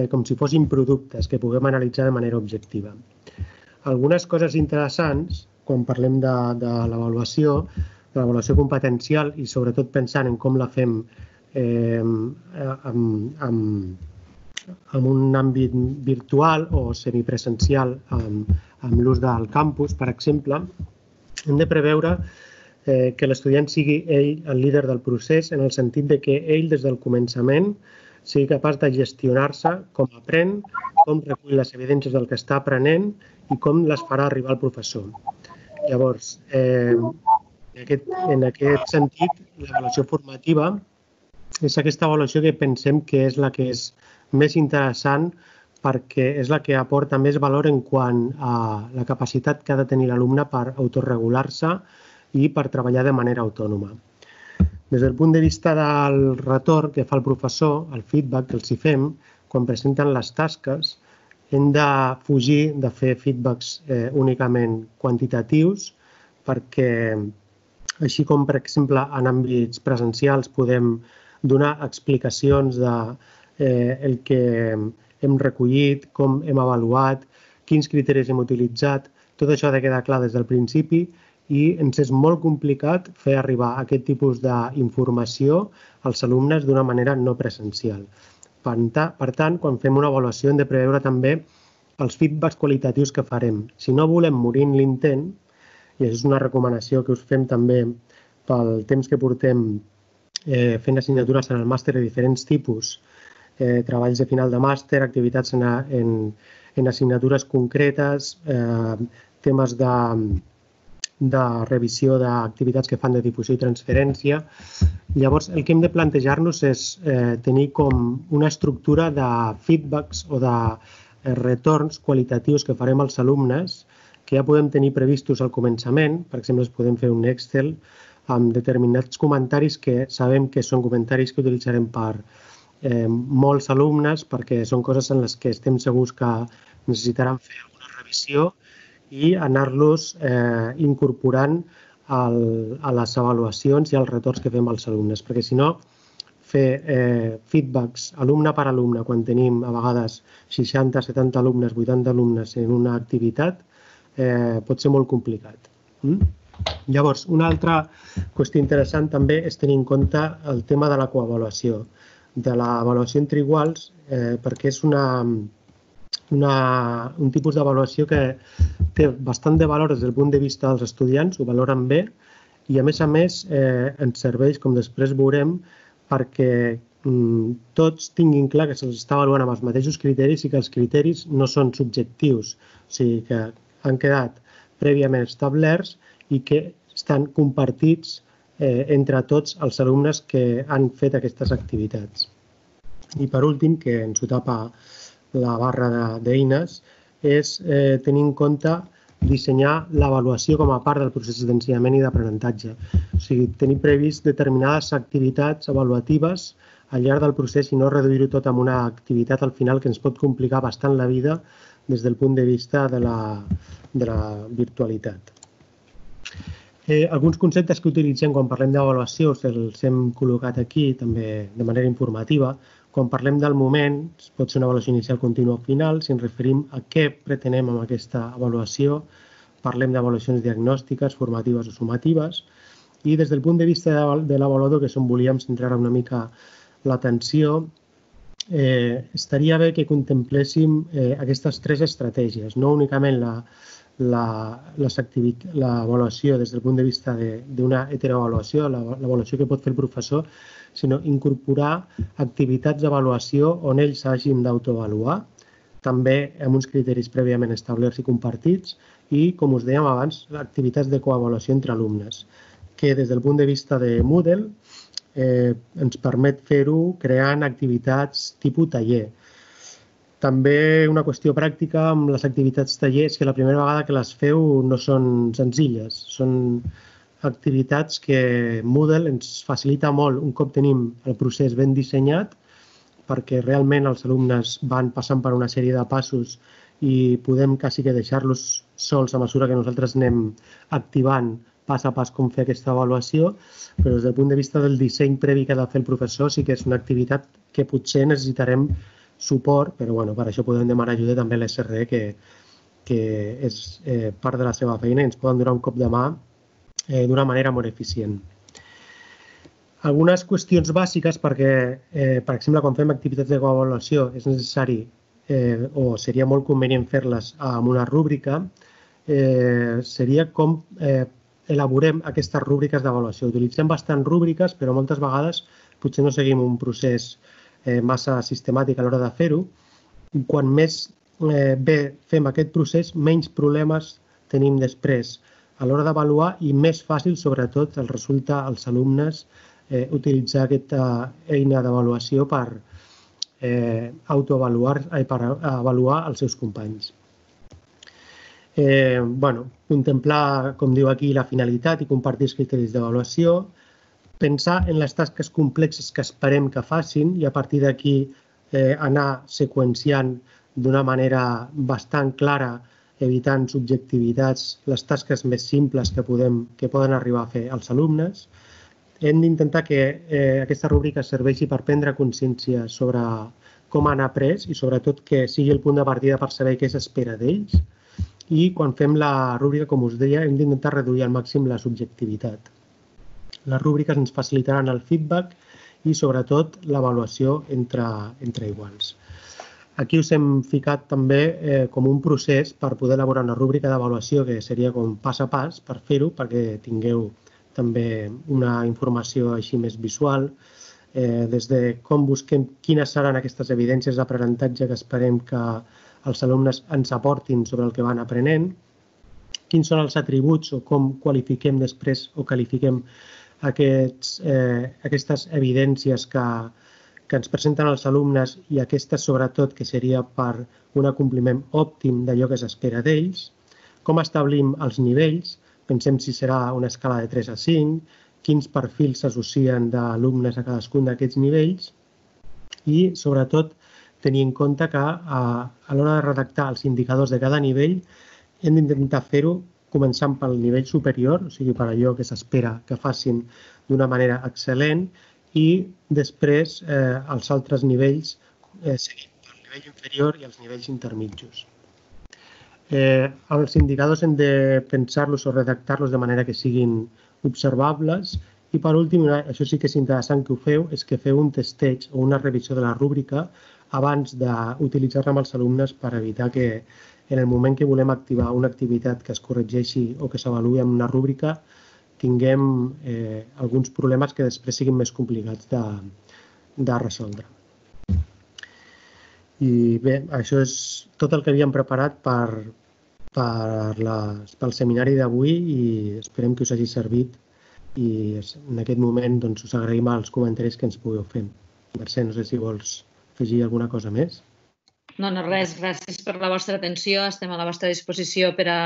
com si fossin productes que puguem analitzar de manera objectiva. Algunes coses interessants, quan parlem de l'avaluació competencial i, sobretot, pensant en com la fem en un àmbit virtual o semipresencial amb l'ús del campus, per exemple, hem de preveure que l'estudiant sigui ell el líder del procés en el sentit que ell, des del començament, sigui capaç de gestionar-se com aprèn, com recull les evidències del que està aprenent i com les farà arribar al professor. Llavors, en aquest sentit, l'avaluació formativa és aquesta avaluació que pensem que és la que és més interessant perquè és la que aporta més valor en quant a la capacitat que ha de tenir l'alumne per autoregular-se i per treballar de manera autònoma. Des del punt de vista del retorn que fa el professor, el feedback que els hi fem, quan presenten les tasques, hem de fugir de fer feedbacks únicament quantitatius perquè, així com, per exemple, en àmbits presencials podem donar explicacions de el que hem recollit, com hem avaluat, quins criteris hem utilitzat, tot això ha de quedar clar des del principi i ens és molt complicat fer arribar aquest tipus d'informació als alumnes d'una manera no presencial. Per tant, quan fem una avaluació hem de preveure també els feedbacks qualitatius que farem. Si no volem morir en l'intent, i això és una recomanació que us fem també pel temps que portem fent assignatures en el màster de diferents tipus, treballs de final de màster, activitats en assignatures concretes, temes de revisió d'activitats que fan de difusió i transferència. Llavors, el que hem de plantejar-nos és tenir com una estructura de feedbacks o de retorns qualitatius que farem als alumnes, que ja podem tenir previstos al començament. Per exemple, podem fer un Excel amb determinats comentaris que sabem que són comentaris que utilitzarem per molts alumnes, perquè són coses en les que estem segurs que necessitaran fer alguna revisió, i anar-los incorporant a les avaluacions i als retorns que fem als alumnes. Perquè si no, fer feedbacks alumne per alumne, quan tenim a vegades 60, 70 alumnes, 80 alumnes en una activitat, pot ser molt complicat. Llavors, una altra qüestió interessant també és tenir en compte el tema de la coavaluació, de l'avaluació entre iguals, perquè és un tipus d'avaluació que té bastant de valor des del punt de vista dels estudiants, ho valoren bé i, a més, ens serveix, com després veurem, perquè tots tinguin clar que se'ls està avaluant amb els mateixos criteris i que els criteris no són subjectius, o sigui que han quedat prèviament establerts i que estan compartits entre tots els alumnes que han fet aquestes activitats. I per últim, que ens ho tapa la barra d'eines, és tenir en compte dissenyar l'avaluació com a part del procés d'ensenyament i d'aprenentatge. O sigui, tenir previst determinades activitats avaluatives al llarg del procés i no reduir-ho tot en una activitat al final que ens pot complicar bastant la vida des del punt de vista de la virtualitat. Alguns conceptes que utilitzem quan parlem d'avaluació els hem col·locat aquí també de manera informativa. Quan parlem del moment, pot ser una avaluació inicial, contínua o final, si ens referim a què pretenem amb aquesta avaluació, parlem d'avaluacions diagnòstiques, formatives o sumatives, i des del punt de vista de l'avaluador, que és on volíem centrar una mica l'atenció, estaria bé que contempléssim aquestes tres estratègies, no únicament l'avaluació des del punt de vista d'una heteroavaluació, l'avaluació que pot fer el professor, sinó incorporar activitats d'avaluació on ells s'hagin d'autoavaluar, també amb uns criteris prèviament establerts i compartits, i, com us dèiem abans, activitats de coavaluació entre alumnes, que des del punt de vista de Moodle ens permet fer-ho creant activitats tipus taller. També una qüestió pràctica amb les activitats taller és que la primera vegada que les feu no són senzilles, són activitats que Moodle ens facilita molt un cop tenim el procés ben dissenyat, perquè realment els alumnes van passant per una sèrie de passos i podem quasi que deixar-los sols a mesura que nosaltres anem activant pas a pas com fer aquesta avaluació, però des del punt de vista del disseny previ que ha de fer el professor sí que és una activitat que potser necessitarem suport, però per això podem demanar ajuda també a l'SRE, que és part de la seva feina i ens poden donar un cop de mà d'una manera molt eficient. Algunes qüestions bàsiques perquè, per exemple, quan fem activitats de coavaluació és necessari o seria molt convenient fer-les amb una rúbrica, seria com elaborem aquestes rúbriques d'avaluació. Utilitzem bastant rúbriques, però moltes vegades potser no seguim un procés massa sistemàtic a l'hora de fer-ho. Quan més bé fem aquest procés, menys problemes tenim després a l'hora d'avaluar i més fàcil, sobretot, els resulta als alumnes utilitzar aquesta eina d'avaluació per avaluar els seus companys. Contemplar, com diu aquí, la finalitat i compartir els criteris d'avaluació, pensar en les tasques complexes que esperem que facin i a partir d'aquí anar seqüenciant d'una manera bastant clara, evitant subjectivitats, les tasques més simples que poden arribar a fer els alumnes. Hem d'intentar que aquesta rúbrica serveixi per prendre consciència sobre com han après i, sobretot, que sigui el punt de partida per saber què s'espera d'ells. I quan fem la rúbrica, com us deia, hem d'intentar reduir al màxim la subjectivitat. Les rúbriques ens facilitaran el feedback i, sobretot, l'avaluació entre iguals. Aquí us hem ficat també com un procés per poder elaborar una rúbrica d'avaluació que seria com pas a pas per fer-ho, perquè tingueu també una informació així més visual, des de com busquem quines seran aquestes evidències d'aprenentatge que esperem que els alumnes ens aportin sobre el que van aprenent, quins són els atributs o com qualifiquem després o qualifiquem aquestes evidències que ens presenten els alumnes i aquesta, sobretot, que seria per un acompliment òptim d'allò que s'espera d'ells. Com establim els nivells? Pensem si serà una escala de 3 a 5, quins perfils s'associen d'alumnes a cadascun d'aquests nivells i, sobretot, tenir en compte que a l'hora de redactar els indicadors de cada nivell hem d'intentar fer-ho començant pel nivell superior, o sigui, per allò que s'espera que facin d'una manera excel·lent, i després els altres nivells seguint pel nivell inferior i els nivells intermitjos. Els indicadors hem de pensar-los o redactar-los de manera que siguin observables i, per últim, això sí que és interessant que ho feu, és que feu un testeig o una revisió de la rúbrica abans d'utilitzar-la amb els alumnes per evitar que en el moment que volem activar una activitat que es corregeixi o que s'avaluï amb una rúbrica tinguem alguns problemes que després siguin més complicats de resoldre. I bé, això és tot el que havíem preparat pel seminari d'avui i esperem que us hagi servit i en aquest moment us agraïm els comentaris que ens pugueu fer. Mercè, no sé si vols afegir alguna cosa més. No, no, res. Gràcies per la vostra atenció. Estem a la vostra disposició per a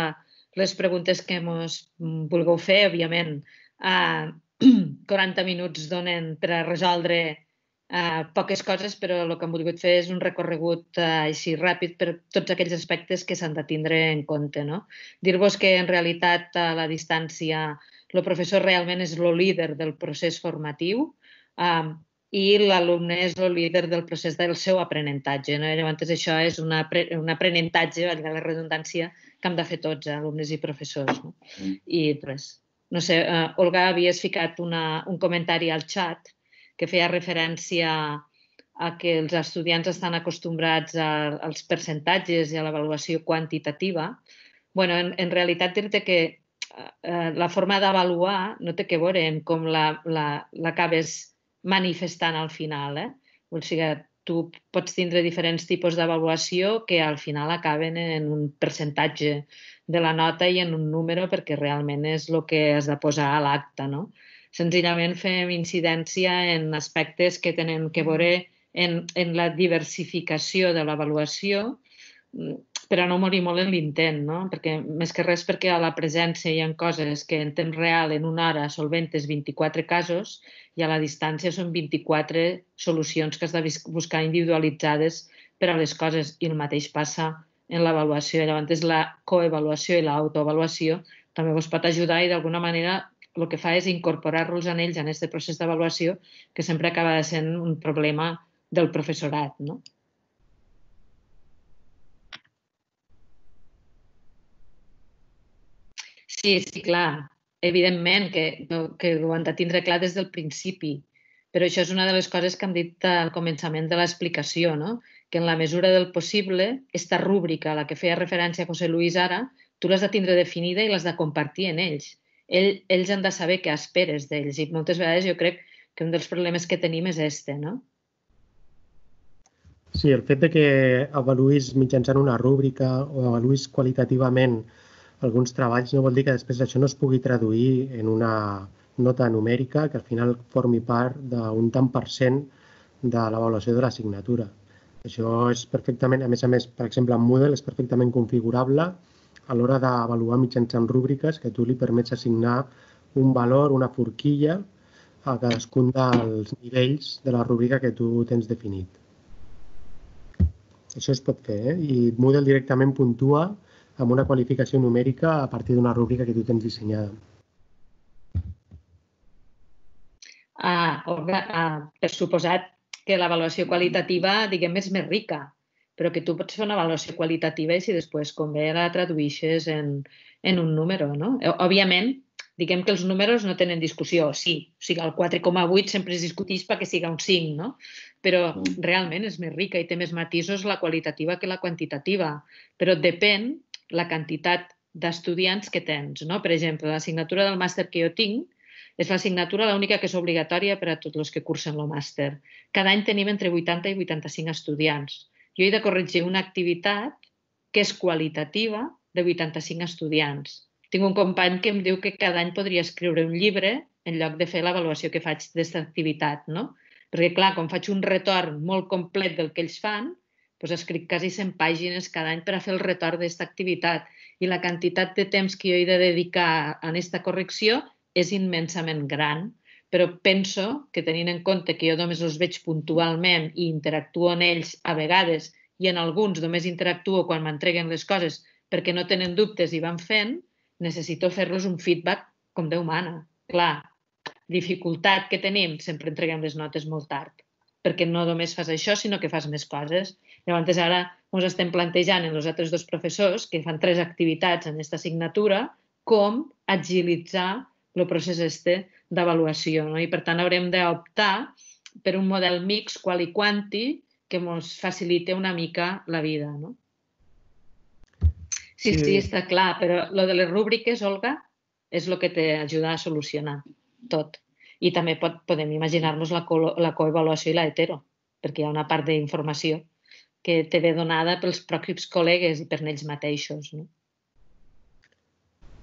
les preguntes que ens vulgueu fer, òbviament. 40 minuts donen per a resoldre poques coses, però el que hem volgut fer és un recorregut així ràpid per tots aquells aspectes que s'han de tindre en compte. Dir-vos que, en realitat, a la distància, el professor realment és el líder del procés formatiu i l'alumne és el líder del procés del seu aprenentatge. Llavors, això és un aprenentatge, valgui la redundància, que hem de fer tots, alumnes i professors. I res. No sé, Olga, havies ficat un comentari al xat que feia referència a que els estudiants estan acostumbrats als percentatges i a l'avaluació quantitativa. Bé, en realitat, dir-te que la forma d'avaluar no té a veure amb com l'acabes manifestant al final. O sigui, tu pots tindre diferents tipus d'avaluació que al final acaben en un percentatge de la nota i en un número perquè realment és el que has de posar a l'acte. Senzillament fem incidència en aspectes que tenen a veure en la diversificació de l'avaluació, però no morir molt en l'intent, més que res perquè a la presència hi ha coses que en temps real, en una hora, solventes 24 casos i a la distància són 24 solucions que has de buscar individualitzades per a les coses i el mateix passa en l'avaluació. Llavors, la coevaluació i l'autoavaluació també us pot ajudar i d'alguna manera el que fa és incorporar-los en ells en aquest procés d'avaluació que sempre acaba sent un problema del professorat. Sí, clar. Evidentment que ho han de tindre clar des del principi, però això és una de les coses que hem dit al començament de l'explicació, que en la mesura del possible, aquesta rúbrica a la que feia referència José Luis ara, tu l'has de tindre definida i l'has de compartir amb ells. Ells han de saber què esperes d'ells i moltes vegades jo crec que un dels problemes que tenim és este, no? Sí, el fet que avaluïs mitjançant una rúbrica o avaluïs qualitativament alguns treballs no vol dir que després això no es pugui traduir en una nota numèrica que al final formi part d'un tant % de l'avaluació de l'assignatura. Això és perfectament, a més, per exemple, en Moodle és perfectament configurable a l'hora d'avaluar mitjançant rúbriques que tu li permets assignar un valor, una forquilla, a cadascun dels nivells de la rúbrica que tu tens definit. Això es pot fer, i Moodle directament puntua amb una qualificació numèrica a partir d'una rúbrica que tu tens dissenyada. Per suposat que l'avaluació qualitativa, diguem, és més rica, però que tu pots fer una avaluació qualitativa i si després convé la tradueixes en un número, no? Òbviament, diguem que els números no tenen discussió, sí. O sigui, el 4,8 sempre es discuteix perquè sigui un 5, no? Però realment és més rica i té més matisos la qualitativa que la quantitativa. Però depèn la quantitat d'estudiants que tens, no? Per exemple, l'assignatura del màster que jo tinc és l'assignatura l'única que és obligatòria per a tots els que cursen el màster. Cada any tenim entre 80 i 85 estudiants. Jo he de corregir una activitat que és qualitativa de 85 estudiants. Tinc un company que em diu que cada any podria escriure un llibre en lloc de fer l'avaluació que faig d'aquesta activitat, no? Perquè, clar, com faig un retorn molt complet del que ells fan, doncs escric quasi 100 pàgines cada any per a fer el retorn d'aquesta activitat. I la quantitat de temps que jo he de dedicar a aquesta correcció és immensament gran, però penso que tenint en compte que jo només els veig puntualment i interactuo amb ells a vegades i en alguns només interactuo quan m'entreguen les coses perquè no tenen dubtes i van fent, necessito fer-los un feedback com Déu mana. Clar, dificultat que tenim, sempre entreguem les notes molt tard, perquè no només fas això, sinó que fas més coses. Llavors, ara ens estem plantejant en els altres dos professors que fan 3 activitats en aquesta assignatura com agilitzar el procés este d'avaluació. I, per tant, haurem d'optar per un model mix qual i quanti que ens facilita una mica la vida. Sí, està clar, però el de les rúbriques, Olga, és el que t'ajuda a solucionar tot. I també podem imaginar-nos la coevaluació i l'hetero, perquè hi ha una part d'informació que té de donada pels pròxims col·legues i per ells mateixos.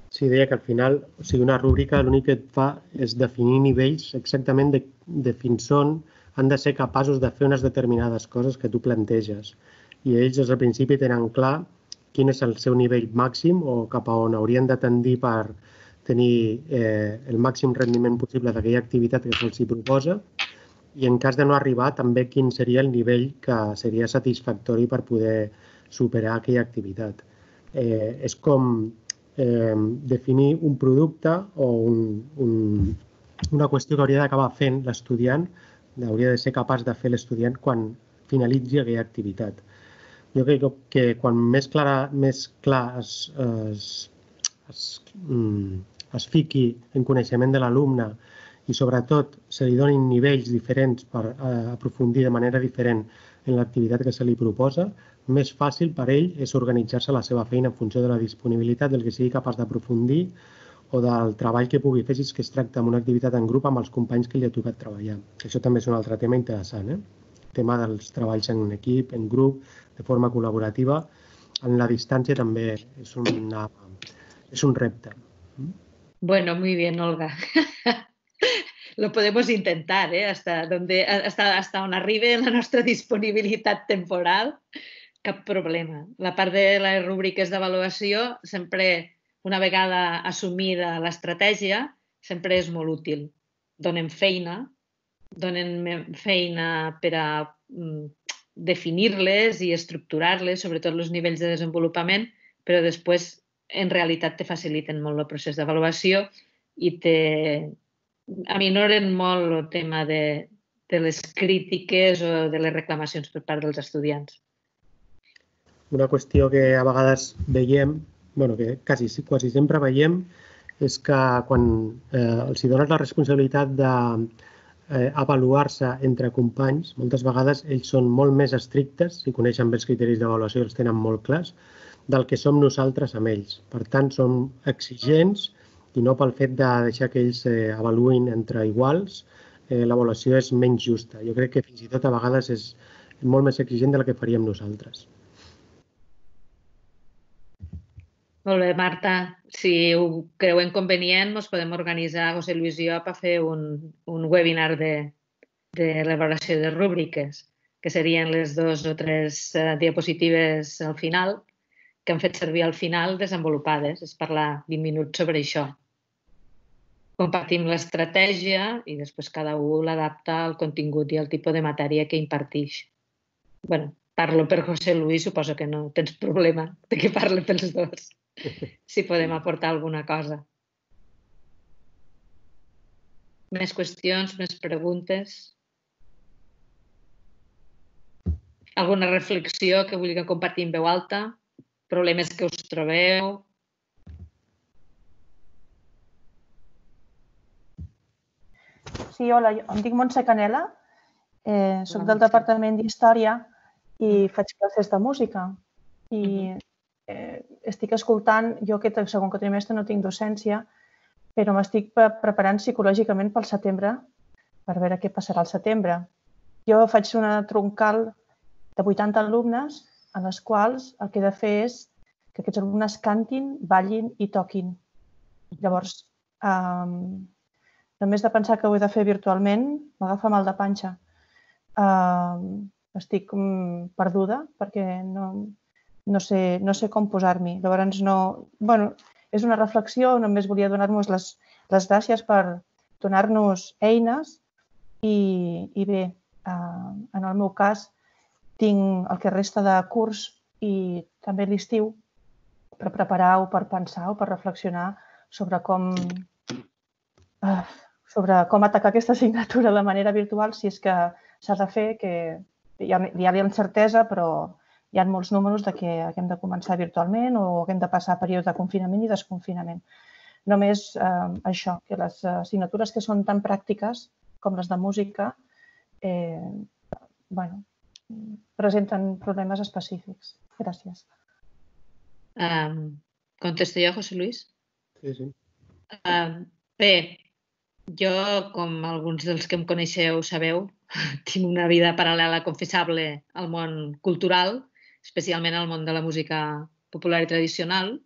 Sí, deia que al final, o sigui, una rúbrica l'únic que et fa és definir nivells exactament de fins on han de ser capaços de fer unes determinades coses que tu planteges. I ells, des del principi, tenen clar quin és el seu nivell màxim o cap a on haurien de tendir per tenir el màxim rendiment possible d'aquella activitat que se'ls proposa. I en cas de no arribar, també quin seria el nivell que seria satisfactori per poder superar aquella activitat. És com definir un producte o una qüestió que hauria d'acabar fent l'estudiant, hauria de ser capaç de fer l'estudiant quan finalitzi aquella activitat. Jo crec que quan més clar es fiqui en coneixement de l'alumne i sobretot se li donin nivells diferents per aprofundir de manera diferent en l'activitat que se li proposa, més fàcil per ell és organitzar-se la seva feina en funció de la disponibilitat, del que sigui capaç d'aprofundir o del treball que pugui fer si es tracta d'una activitat en grup amb els companys que li ha tocat treballar. Això també és un altre tema interessant, el tema dels treballs en equip, en grup, de forma col·laborativa. En la distància també és un repte. Bueno, muy bien, Olga. Lo podemos intentar, hasta on arribe la nostra disponibilitat temporal, cap problema. La part de les rúbriques d'avaluació, sempre, una vegada assumida l'estratègia, sempre és molt útil. Donen feina per a definir-les i estructurar-les, sobretot els nivells de desenvolupament, però després, en realitat, te faciliten molt el procés d'avaluació i te aminoren molt el tema de les crítiques o de les reclamacions per part dels estudiants. Una qüestió que a vegades veiem, que quasi sempre veiem, és que quan els dones la responsabilitat d'avaluar-se entre companys, moltes vegades ells són molt més estrictes i coneixen bé els criteris d'avaluació, els tenen molt clars, del que som nosaltres amb ells. Per tant, som exigents i no pel fet de deixar que ells avaluïn entre iguals, l'avaluació és menys justa. Jo crec que fins i tot a vegades és molt més exigent del que faríem nosaltres. Molt bé, Marta. Si ho creuen convenient, ens podem organitzar, José Luis i jo, per fer un webinar de l'avaluació de rúbriques, que serien les 2 o 3 diapositives al final, que han fet servir al final desenvolupades. És parlar 20 minuts sobre això. Compartim l'estratègia i després cada un l'adapta al contingut i al tipus de matèria que imparteix. Bé, parlo per José Luis, suposo que no tens problema que parli pels dos, si podem aportar alguna cosa. Més qüestions, més preguntes? Alguna reflexió que vulgui compartir en veu alta? Problemes que us trobeu? Sí, hola, em dic Montse Canela, soc del Departament d'Història i faig classes de música. I estic escoltant, jo aquest segon quatrimestre no tinc docència, però m'estic preparant psicològicament pel setembre per veure què passarà al setembre. Jo faig una troncal de 80 alumnes en les quals el que he de fer és que aquests alumnes cantin, ballin i toquin. Llavors, només de pensar que ho he de fer virtualment m'agafa mal de panxa. Estic perduda perquè no sé com posar-m'hi. Llavors, és una reflexió, només volia donar-nos les gràcies per donar-nos eines i bé, en el meu cas, tinc el que resta de curs i també l'estiu per preparar o per pensar o per reflexionar sobre com atacar aquesta assignatura de manera virtual, si és que s'ha de fer, que ja li hem certesa, però hi ha molts números de que hem de començar virtualment o que hem de passar períodes de confinament i desconfinament. Només això, que les assignatures que són tan pràctiques com les de música, presenten problemes específics. Gràcies. Contesto jo, José Luis? Sí. Bé, jo, com alguns dels que em coneixeu sabeu, tinc una vida paral·lela confessable al món cultural, especialment al món de la música popular i tradicional,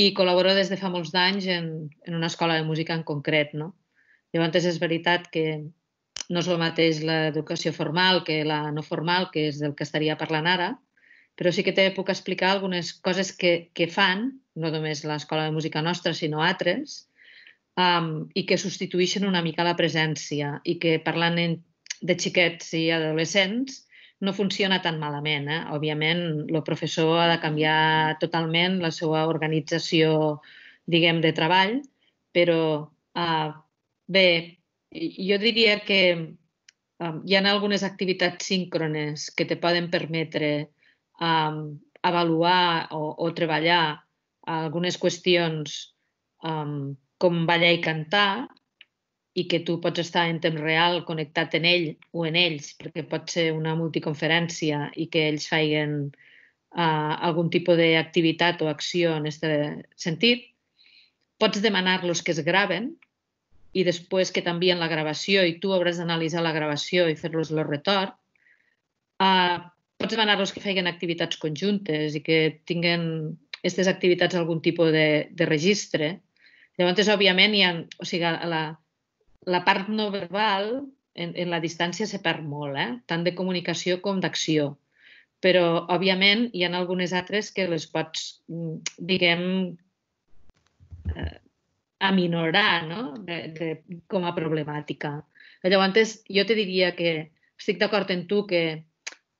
i col·laboro des de fa molts anys en una escola de música en concret. Llavors, és veritat que no és el mateix l'educació formal que la no formal, que és del que estaria parlant ara, però sí que te puc explicar algunes coses que fan, no només l'escola de música nostra, sinó altres, i que substitueixen una mica la presència i que parlant de xiquets i adolescents no funciona tan malament. Òbviament, el professor ha de canviar totalment la seva organització, diguem, de treball, però bé, jo diria que hi ha algunes activitats síncrones que te poden permetre avaluar o treballar algunes qüestions com ballar i cantar i que tu pots estar en temps real connectat en ell o en ells, perquè pot ser una multiconferència i que ells facin algun tipus d'activitat o acció en aquest sentit. Pots demanar-los que es graven i després que t'envien la gravació i tu hauràs d'analitzar la gravació i fer-los el retorn. Pots demanar-los que facin activitats conjuntes i que tinguin aquestes activitats algun tipus de registre. Llavors, òbviament, la part no verbal en la distància se perd molt, tant de comunicació com d'acció. Però, òbviament, hi ha algunes altres que les pots, diguem, a minorar com a problemàtica. Llavors, jo te diria que estic d'acord amb tu que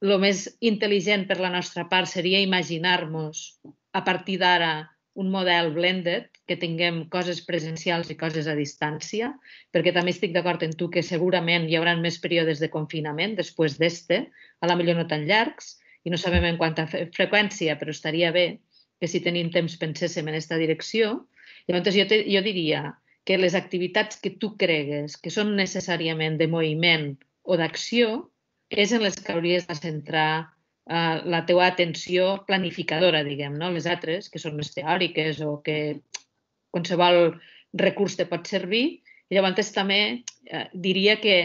el més intel·ligent per la nostra part seria imaginar-nos a partir d'ara un model blended, que tinguem coses presencials i coses a distància, perquè també estic d'acord amb tu que segurament hi haurà més períodes de confinament després d'este, a la millor no tan llargs, i no sabem en quanta freqüència, però estaria bé que si tenim temps penséssim en aquesta direcció. Llavors, jo diria que les activitats que tu cregues que són necessàriament de moviment o d'acció és en les que hauries de centrar la teva atenció planificadora, diguem, no? Les altres, que són les teòriques o que qualsevol recurs te pot servir. I llavors també diria que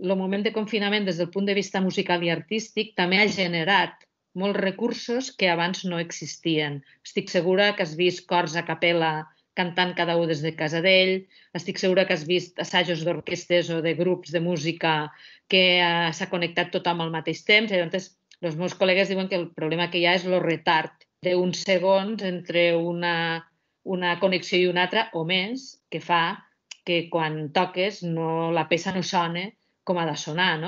el moment de confinament des del punt de vista musical i artístic també ha generat molts recursos que abans no existien. Estic segura que has vist cors a capella cantant cada un des de casa d'ell. Estic segura que has vist assajos d'orquestes o de grups de música que s'ha connectat tothom al mateix temps. Llavors, els meus col·legues diuen que el problema que hi ha és el retard d'uns segons entre una connexió i una altra o més, que fa que quan toques la peça no sona com ha de sonar.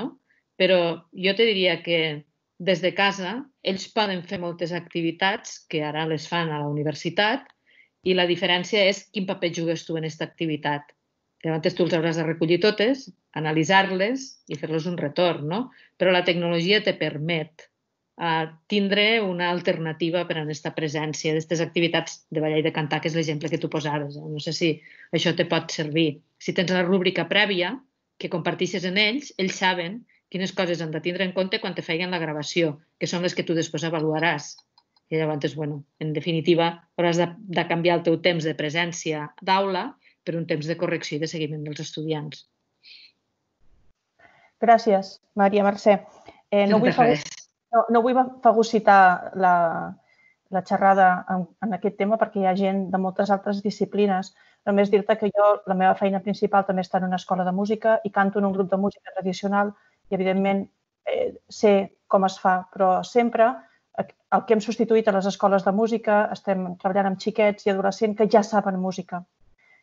Però jo te diria que des de casa ells poden fer moltes activitats que ara les fan a la universitat, i la diferència és quin paper jugues tu en aquesta activitat. Llavors, tu els hauràs de recollir totes, analitzar-les i fer-los un retorn. Però la tecnologia te permet tindre una alternativa per a aquesta presència d'aquestes activitats de ballar i de cantar, que és l'exemple que tu posaves. No sé si això te pot servir. Si tens la rúbrica prèvia que comparteixes amb ells, ells saben quines coses han de tindre en compte quan te feien la gravació, que són les que tu després avaluaràs. I llavors, bueno, en definitiva, hauràs de canviar el teu temps de presència d'aula per un temps de correcció i de seguiment dels estudiants. Gràcies, Maria Mercè. No vull fagocitar la xerrada en aquest tema perquè hi ha gent de moltes altres disciplines. Només dir-te que jo, la meva feina principal també està en una escola de música i canto en un grup de música tradicional i, evidentment, sé com es fa, però sempre el que hem substituït a les escoles de música, estem treballant amb xiquets i adolescents que ja saben música.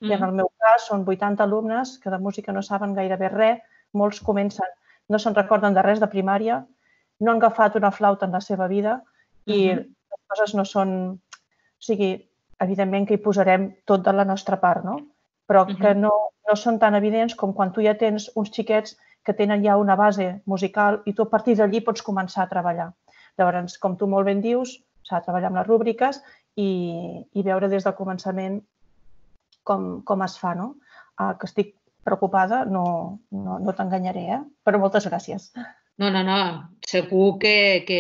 I en el meu cas són 80 alumnes que de música no saben gairebé res, molts comencen, no se'n recorden de res de primària, no han agafat una flauta en la seva vida i les coses no són... O sigui, evidentment que hi posarem tot de la nostra part, no? Però que no són tan evidents com quan tu ja tens uns xiquets que tenen ja una base musical i tu a partir d'allí pots començar a treballar. Llavors, com tu molt ben dius, s'ha de treballar amb les rúbriques i veure des del començament com es fa, no? Que estic preocupada, no t'enganyaré, però moltes gràcies. No, segur que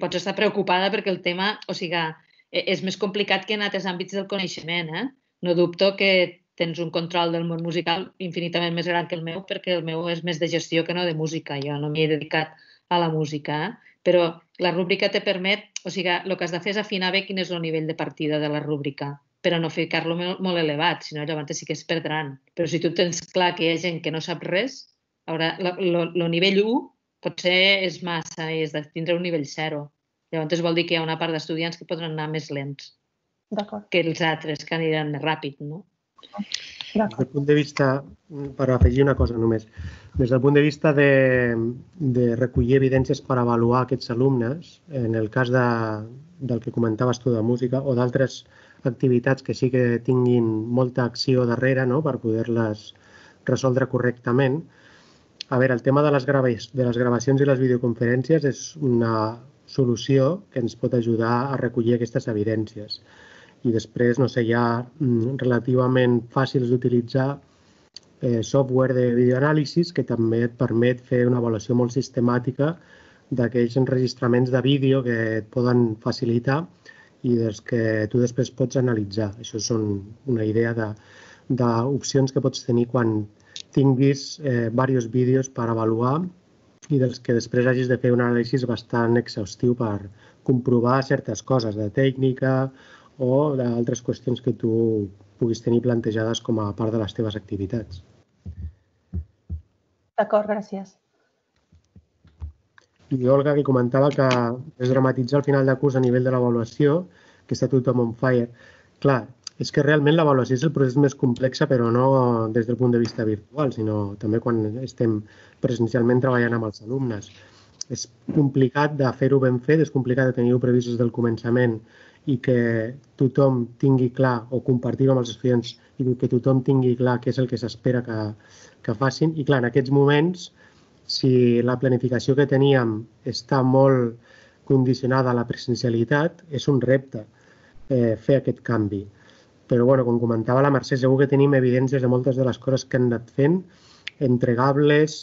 pots estar preocupada perquè el tema, o sigui, és més complicat que en altres àmbits del coneixement, eh? No dubto que tens un control del món musical infinitament més gran que el meu perquè el meu és més de gestió que no de música. Jo no m'hi he dedicat a la música, però la rúbrica te permet, o sigui, el que has de fer és afinar bé quin és el nivell de partida de la rúbrica, però no ficar-lo molt elevat, sinó llavors sí que es perdran. Però si tu tens clar que hi ha gent que no sap res, el nivell 1 potser és massa i has de tindre un nivell 0. Llavors vol dir que hi ha una part d'estudiants que podran anar més lents que els altres, que aniran més ràpid, no? Des del punt de vista, per afegir una cosa només, des del punt de vista de recollir evidències per avaluar aquests alumnes, en el cas del que comentaves tu de música o d'altres activitats que sí que tinguin molta acció darrere per poder-les resoldre correctament, a veure, el tema de les gravacions i les videoconferències és una solució que ens pot ajudar a recollir aquestes evidències. I després, no sé, hi ha relativament fàcils d'utilitzar software de videoanàlisis que també et permet fer una avaluació molt sistemàtica d'aquells enregistraments de vídeo que et poden facilitar i dels que tu després pots analitzar. Això són una idea d'opcions que pots tenir quan tinguis diversos vídeos per avaluar i dels que després hagis de fer un anàlisi bastant exhaustiu per comprovar certes coses de tècnica o d'altres qüestions que tu puguis tenir plantejades com a part de les teves activitats. D'acord, gràcies. I Olga, que comentava que es dramatitza el final de curs a nivell de l'avaluació, que està tothom on fire. Clar, és que realment l'avaluació és el procés més complex, però no des del punt de vista virtual, sinó també quan estem presencialment treballant amb els alumnes. És complicat de fer-ho ben fet, és complicat de tenir-ho previst des del començament i que tothom tingui clar o compartir-ho amb els estudiants i que tothom tingui clar què és el que s'espera que facin. I clar, en aquests moments, si la planificació que teníem està molt condicionada a la presencialitat, és un repte fer aquest canvi. Però, bueno, com comentava la Mercè, segur que tenim evidències de moltes de les coses que hem anat fent, entregables,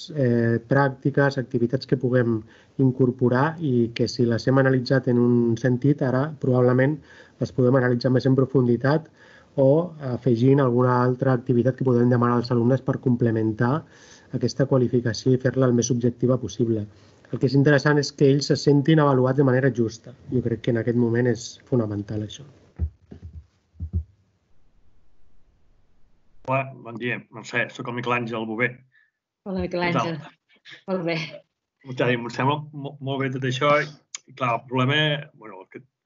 pràctiques, activitats que puguem incorporar i que si les hem analitzat en un sentit, ara probablement les podem analitzar més en profunditat o afegint alguna altra activitat que podem demanar als alumnes per complementar aquesta qualificació i fer-la el més objectiva possible. El que és interessant és que ells se sentin avaluats de manera justa. Jo crec que en aquest moment és fonamental això. Hola, bon dia, Mercè, soc el Miquel Àngel Bové. Hola, Miquel Àngel. Molt bé. Em sembla molt bé tot això. I clar, el problema, bueno,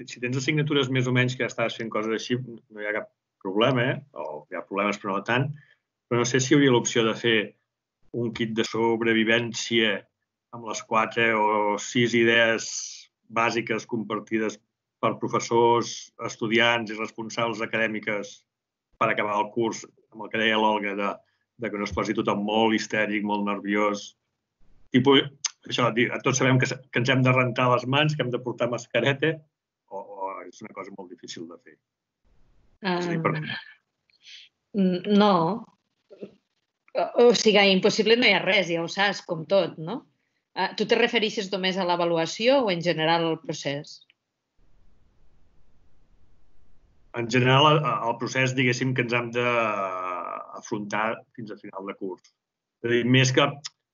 si tens assignatures més o menys que estàs fent coses així, no hi ha cap problema, o hi ha problemes però no tant, però no sé si hi hauria l'opció de fer un kit de sobrevivència amb les 4 o 6 idees bàsiques compartides per professors, estudiants i responsables acadèmiques per acabar el curs, amb el que deia l'Olga, que no es posi tothom molt histèric, molt nerviós. Això, tots sabem que ens hem de rentar les mans, que hem de portar mascareta, o és una cosa molt difícil de fer? No. O sigui, impossible no hi ha res, ja ho saps, com tot, no? Tu te refereixes només a l'avaluació o en general al procés? En general, el procés, diguéssim, que ens hem d'afrontar fins a final de curs. És a dir, més que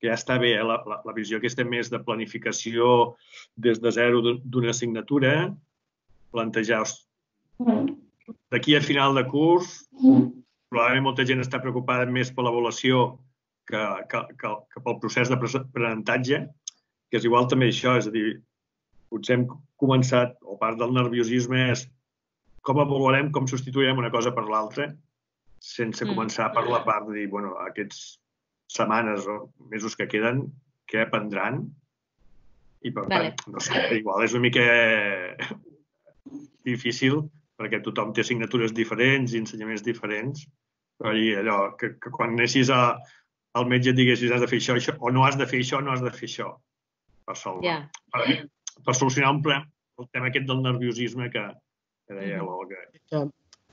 ja està bé, la visió aquesta més de planificació des de zero d'una assignatura, plantejar d'aquí a final de curs, probablement molta gent està preocupada més per l'avaluació que pel procés d'aprenentatge, que és igual també això, és a dir, potser hem començat, o part del nerviosisme és com avaluarem, com substituirem una cosa per l'altra, sense començar per la part de dir, bueno, aquests setmanes o mesos que queden, què aprendran? I per tant, no sé, igual és una mica difícil perquè tothom té assignatures diferents i ensenyaments diferents. Però allò, que quan anessis al metge diguessis has de fer això, o no has de fer això, no has de fer això. Per solucionar el tema aquest del nerviosisme que deia l'Olga.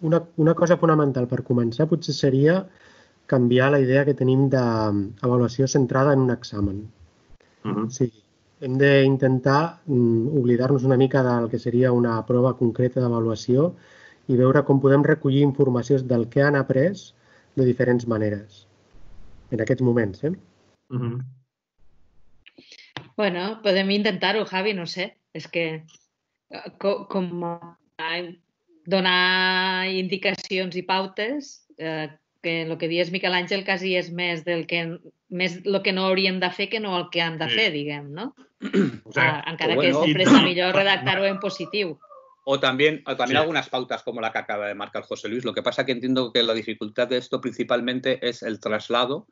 Una cosa fonamental per començar potser seria canviar la idea que tenim d'avaluació centrada en un examen. O sigui, hem d'intentar oblidar-nos una mica del que seria una prova concreta d'avaluació i veure com podem recollir informació del que han après de diferents maneres en aquests moments. Bueno, podem intentar-ho, Javi, no sé. És que com donar indicacions i pautes, que el que dius, Miquel Àngel, quasi és més del que no hauríem de fer que no el que hem de fer, diguem, no? Encara que sempre és millor redactar-ho en positiu. O también algunas pautas como la que acaba de marcar José Luis. Lo que pasa que entiendo que la dificultad de esto principalmente es el traslado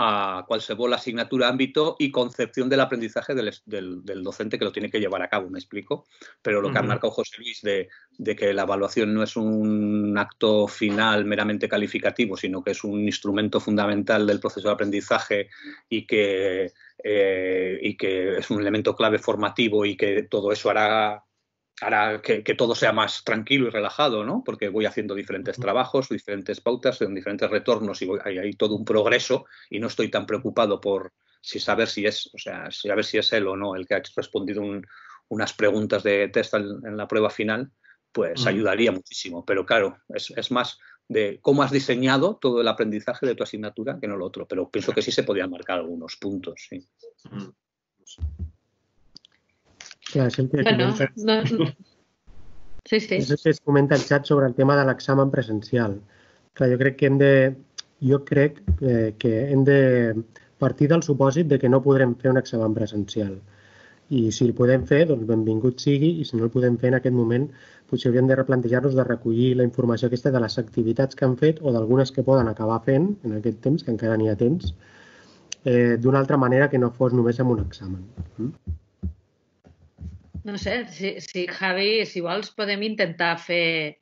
a cuál se va la asignatura, ámbito y concepción del aprendizaje del docente que lo tiene que llevar a cabo, ¿me explico? Pero lo que ha marcado José Luis de que la evaluación no es un acto final meramente calificativo, sino que es un instrumento fundamental del proceso de aprendizaje y que es un elemento clave formativo y que todo eso hará que todo sea más tranquilo y relajado, ¿no? Porque voy haciendo diferentes trabajos, diferentes pautas, diferentes retornos y hay todo un progreso y no estoy tan preocupado por saber si es él o no el que ha respondido unas preguntas de test en la prueba final, pues ayudaría muchísimo. Pero claro, es más de cómo has diseñado todo el aprendizaje de tu asignatura que no lo otro. Pero pienso que sí se podían marcar algunos puntos, sí. És el que es comenta el xat sobre el tema de l'examen presencial. Jo crec que hem de partir del supòsit que no podrem fer un examen presencial. I si el podem fer, doncs benvingut sigui, i si no el podem fer en aquest moment, potser hauríem de replantejar-nos de recollir la informació aquesta de les activitats que han fet o d'algunes que poden acabar fent en aquest temps, que encara n'hi ha temps, d'una altra manera que no fos només amb un examen. No sé, Javi, si vols podem intentar fer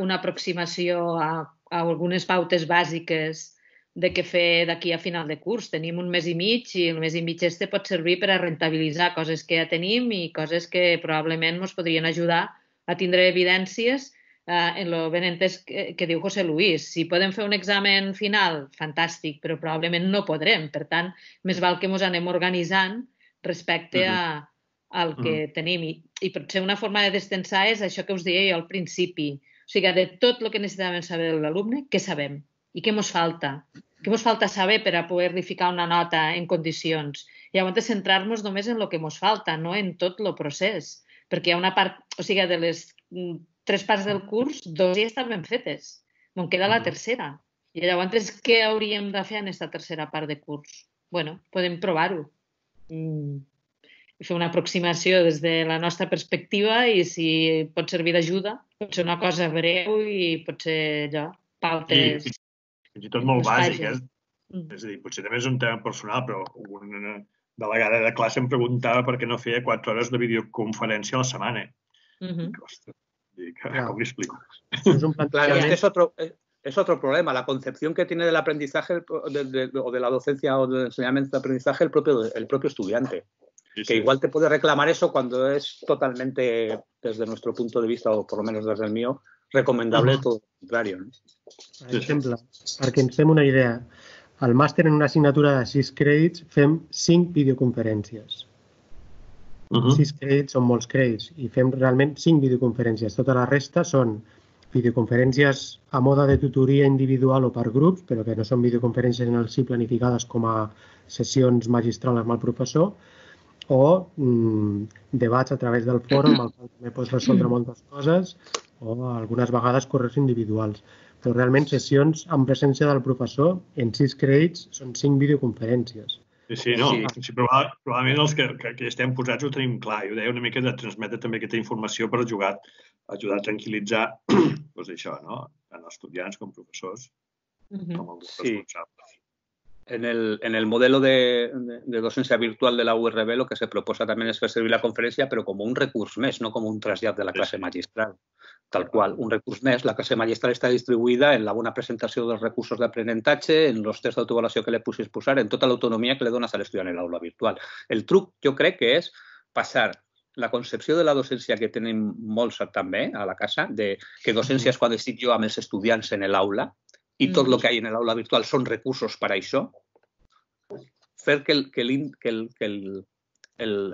una aproximació a algunes pautes bàsiques de què fer d'aquí a final de curs. Tenim un mes i mig i el mes i mig este pot servir per a rentabilitzar coses que ja tenim i coses que probablement ens podrien ajudar a tindre evidències en el ben entès que diu José Luis. Si podem fer un examen final, fantàstic, però probablement no podrem. Per tant, més val que ens anem organitzant respecte a el que tenim. I potser una forma de destensar és això que us deia jo al principi. O sigui, de tot el que necessitàvem saber de l'alumne, què sabem i què ens falta? Què ens falta saber per a poder-li ficar una nota en condicions? I llavors de centrar-nos només en el que ens falta, no en tot el procés. Perquè hi ha una part, o sigui, de les tres parts del curs, dues ja estan ben fetes. Me'n queda la tercera. I llavors, què hauríem de fer en aquesta tercera part de curs? Bé, podem provar-ho. Fer una aproximació des de la nostra perspectiva i si pot servir d'ajuda, pot ser una cosa breu i pot ser allò, pautes... Fins i tot molt bàsiques. És a dir, potser també és un tema personal, però una delegada de classe em preguntava per què no feia 4 hores de videoconferència a la setmana. Ostres, com li explico? És un plantejament... es otro problema, la concepción que tiene del aprendizaje o de la docencia o del enseñamiento de aprendizaje el propio estudiante. Sí, que igual te puede reclamar eso cuando es totalmente, desde nuestro punto de vista, o por lo menos desde el mío, recomendable todo el contrario, ¿no? Per exemple, perquè ens fem una idea, al màster en una assignatura de 6 crèdits fem 5 videoconferències. 6 crèdits són molts crèdits i fem realment 5 videoconferències. Tota la resta són videoconferències a moda de tutoria individual o per grups, però que no són videoconferències en el si planificades com a sessions magistrals amb el professor, o debats a través del fòrum, al qual també pots resoldre moltes coses, o algunes vegades correus individuals. Però realment sessions en presència del professor en 6 crèdits són 5 videoconferències. Sí, no, probablement els que estem posats ho tenim clar. Jo deia una mica de transmetre també aquesta informació per ajudar a tranquil·litzar això, no? Tant els estudiants com professors, com els responsables. En el modelo de docencia virtual de la URB lo que se propone también es hacer servir la conferencia, pero como un recurso mes, no como un trasllat de la clase magistral. Tal cual, un recurso mes, la clase magistral está distribuida en la bona presentació dels recursos d'aprenentatge, en los tests d'autoavaluació que li puguis posar, en tota l'autonomia que li dones a l'estudiant en l'aula virtual. El truc, jo crec que és passar la concepció de la docència que tenim molts també a la casa, que docència és quan estic jo amb els estudiants en l'aula, y todo lo que hay en el aula virtual son recursos para eso, hacer que el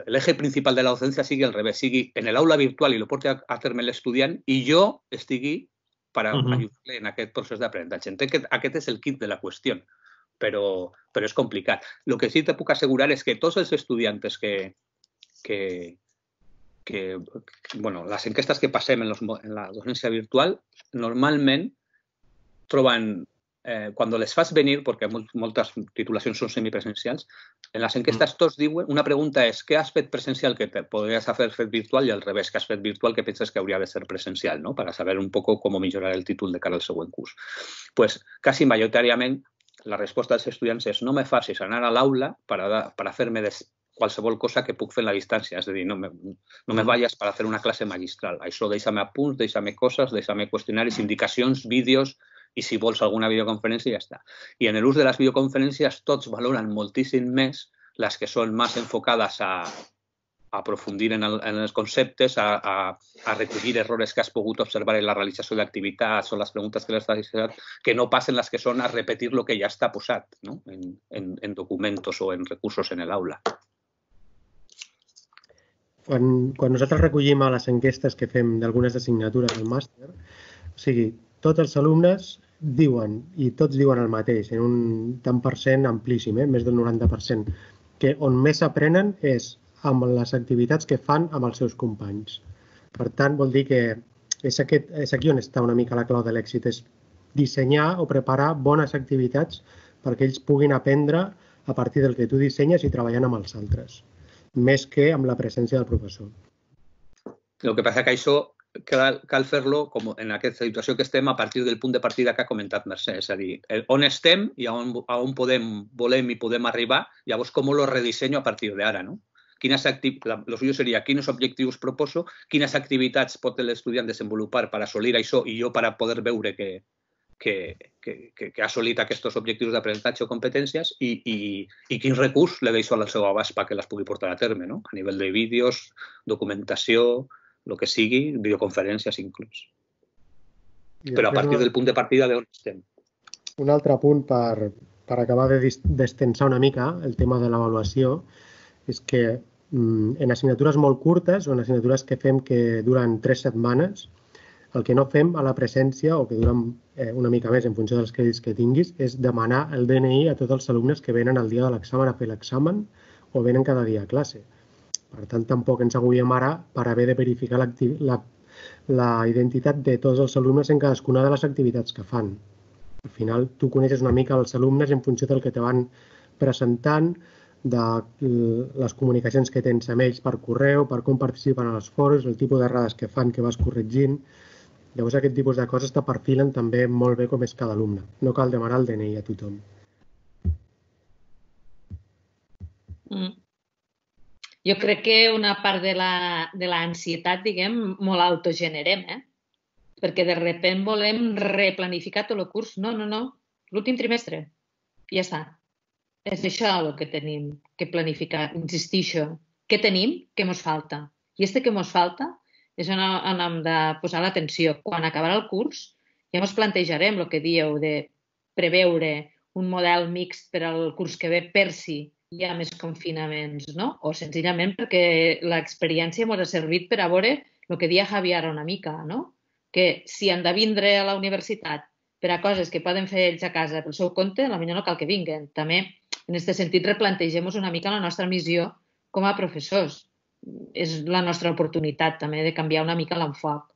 eje principal de la docencia sigue al revés, sigue en el aula virtual y lo porte a hacerme el estudiante y yo estoy para ayudarle en aquel proceso de aprendizaje. Entonces, aquest es el kit de la cuestión, pero es complicado. Lo que sí te puedo asegurar es que todos los estudiantes que las encuestas que pasem en la docencia virtual, normalmente troben, quan les fas venir, perquè moltes titulacions són semipresencials, en les enquestes tots diuen, una pregunta és què has fet presencial que podries haver fet virtual i al revés, què has fet virtual que penses que hauria de ser presencial, ¿no? Para saber un poco cómo mejorar el títol de cara al següent curs. Pues casi mayoritariamente la resposta dels estudiants és no me facis anar a l'aula para hacerme qualsevol cosa que puc fer en la distància. És a dir, no me vayas para hacer una clase magistral. Això, deixa-me apunts, deixa-me coses, deixa-me qüestionaris, indicacions, vídeos, i si vols alguna videoconferència ja està. I en l'ús de les videoconferències tots valoren moltíssim més les que són més enfocades a aprofundir en els conceptes, a recollir errores que has pogut observar en la realització d'activitats o les preguntes que les has fet, que no passen les que són a repetir el que ja està posat en documents o en recursos en l'aula. Quan nosaltres recollim a les enquestes que fem d'algunes assignatures del màster, o sigui, tots els alumnes diuen, i tots diuen el mateix, en un tant percent amplíssim, més del 90%, que on més aprenen és amb les activitats que fan amb els seus companys. Per tant, vol dir que és aquí on està una mica la clau de l'èxit, és dissenyar o preparar bones activitats perquè ells puguin aprendre a partir del que tu dissenyes i treballant amb els altres, més que amb la presència del professor. Lo que pasa que això cal fer-lo en aquesta situació que estem a partir del punt de partida que ha comentat Mercè, és a dir, on estem i a on volem i podem arribar, llavors com lo redisenyo a partir d'ara, no? Lo suyo seria quins objectius proposo, quines activitats pot l'estudiant desenvolupar per assolir això i jo per poder veure que ha assolit aquests objectius d'aprenentatge o competències i quin recurs li deixo al seu abast perquè les pugui portar a terme, no? A nivell de vídeos, documentació, el que sigui, videoconferències inclús. Però a partir del punt de partida d'on estem. Un altre punt per acabar de destensar una mica el tema de l'avaluació és que en assignatures molt curtes o en assignatures que fem que duren 3 setmanes, el que no fem a la presència o que duren una mica més en funció dels crèdits que tinguis és demanar el DNI a tots els alumnes que venen el dia de l'examen a fer l'examen o venen cada dia a classe. Per tant, tampoc ens agullem ara per haver de verificar la identitat de tots els alumnes en cadascuna de les activitats que fan. Al final, tu coneixes una mica els alumnes en funció del que te van presentant, de les comunicacions que tens amb ells per correu, per com participen a les fòrums, el tipus d'errades que fan, que vas corregint. Llavors, aquest tipus de coses te perfilen també molt bé com és cada alumne. No cal demanar el DNI a tothom. Jo crec que una part de l'ansietat, diguem, molt autogenerem, perquè de sobte volem replanificar tot el curs. No, no, no, l'últim trimestre. Ja està. És això el que tenim que planificar. Insisteixo, què tenim? Què ens falta? I aquest que ens falta és on hem de posar l'atenció. Quan acabarà el curs ja ens plantejarem el que dieu de preveure un model mixt per al curs que ve per si hi ha més confinaments, no? O senzillament perquè l'experiència ens ha servit per a veure el que deia Javi ara una mica, no? Que si han de vindre a la universitat per a coses que poden fer ells a casa pel seu compte, potser no cal que vinguin. També, en aquest sentit, replantegem-nos una mica la nostra missió com a professors. És la nostra oportunitat també de canviar una mica l'enfoc.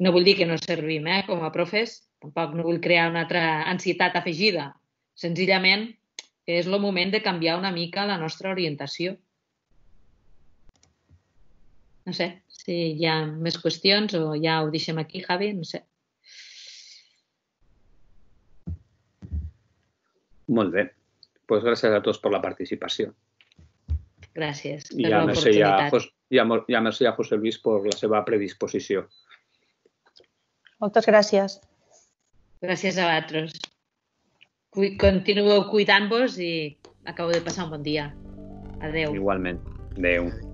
No vull dir que no servim com a profes, tampoc no vull crear una altra ansietat afegida. Senzillament, és el moment de canviar una mica la nostra orientació. No sé si hi ha més qüestions o ja ho deixem aquí, Javi, no sé. Molt bé. Doncs gràcies a tots per la participació. Gràcies per l'oportunitat. I a Mercè i a José Luis per la seva predisposició. Moltes gràcies. Gràcies a vosaltres. Continueu cuidant-vos i acabo de passar un bon dia. Adéu. Igualment. Adéu.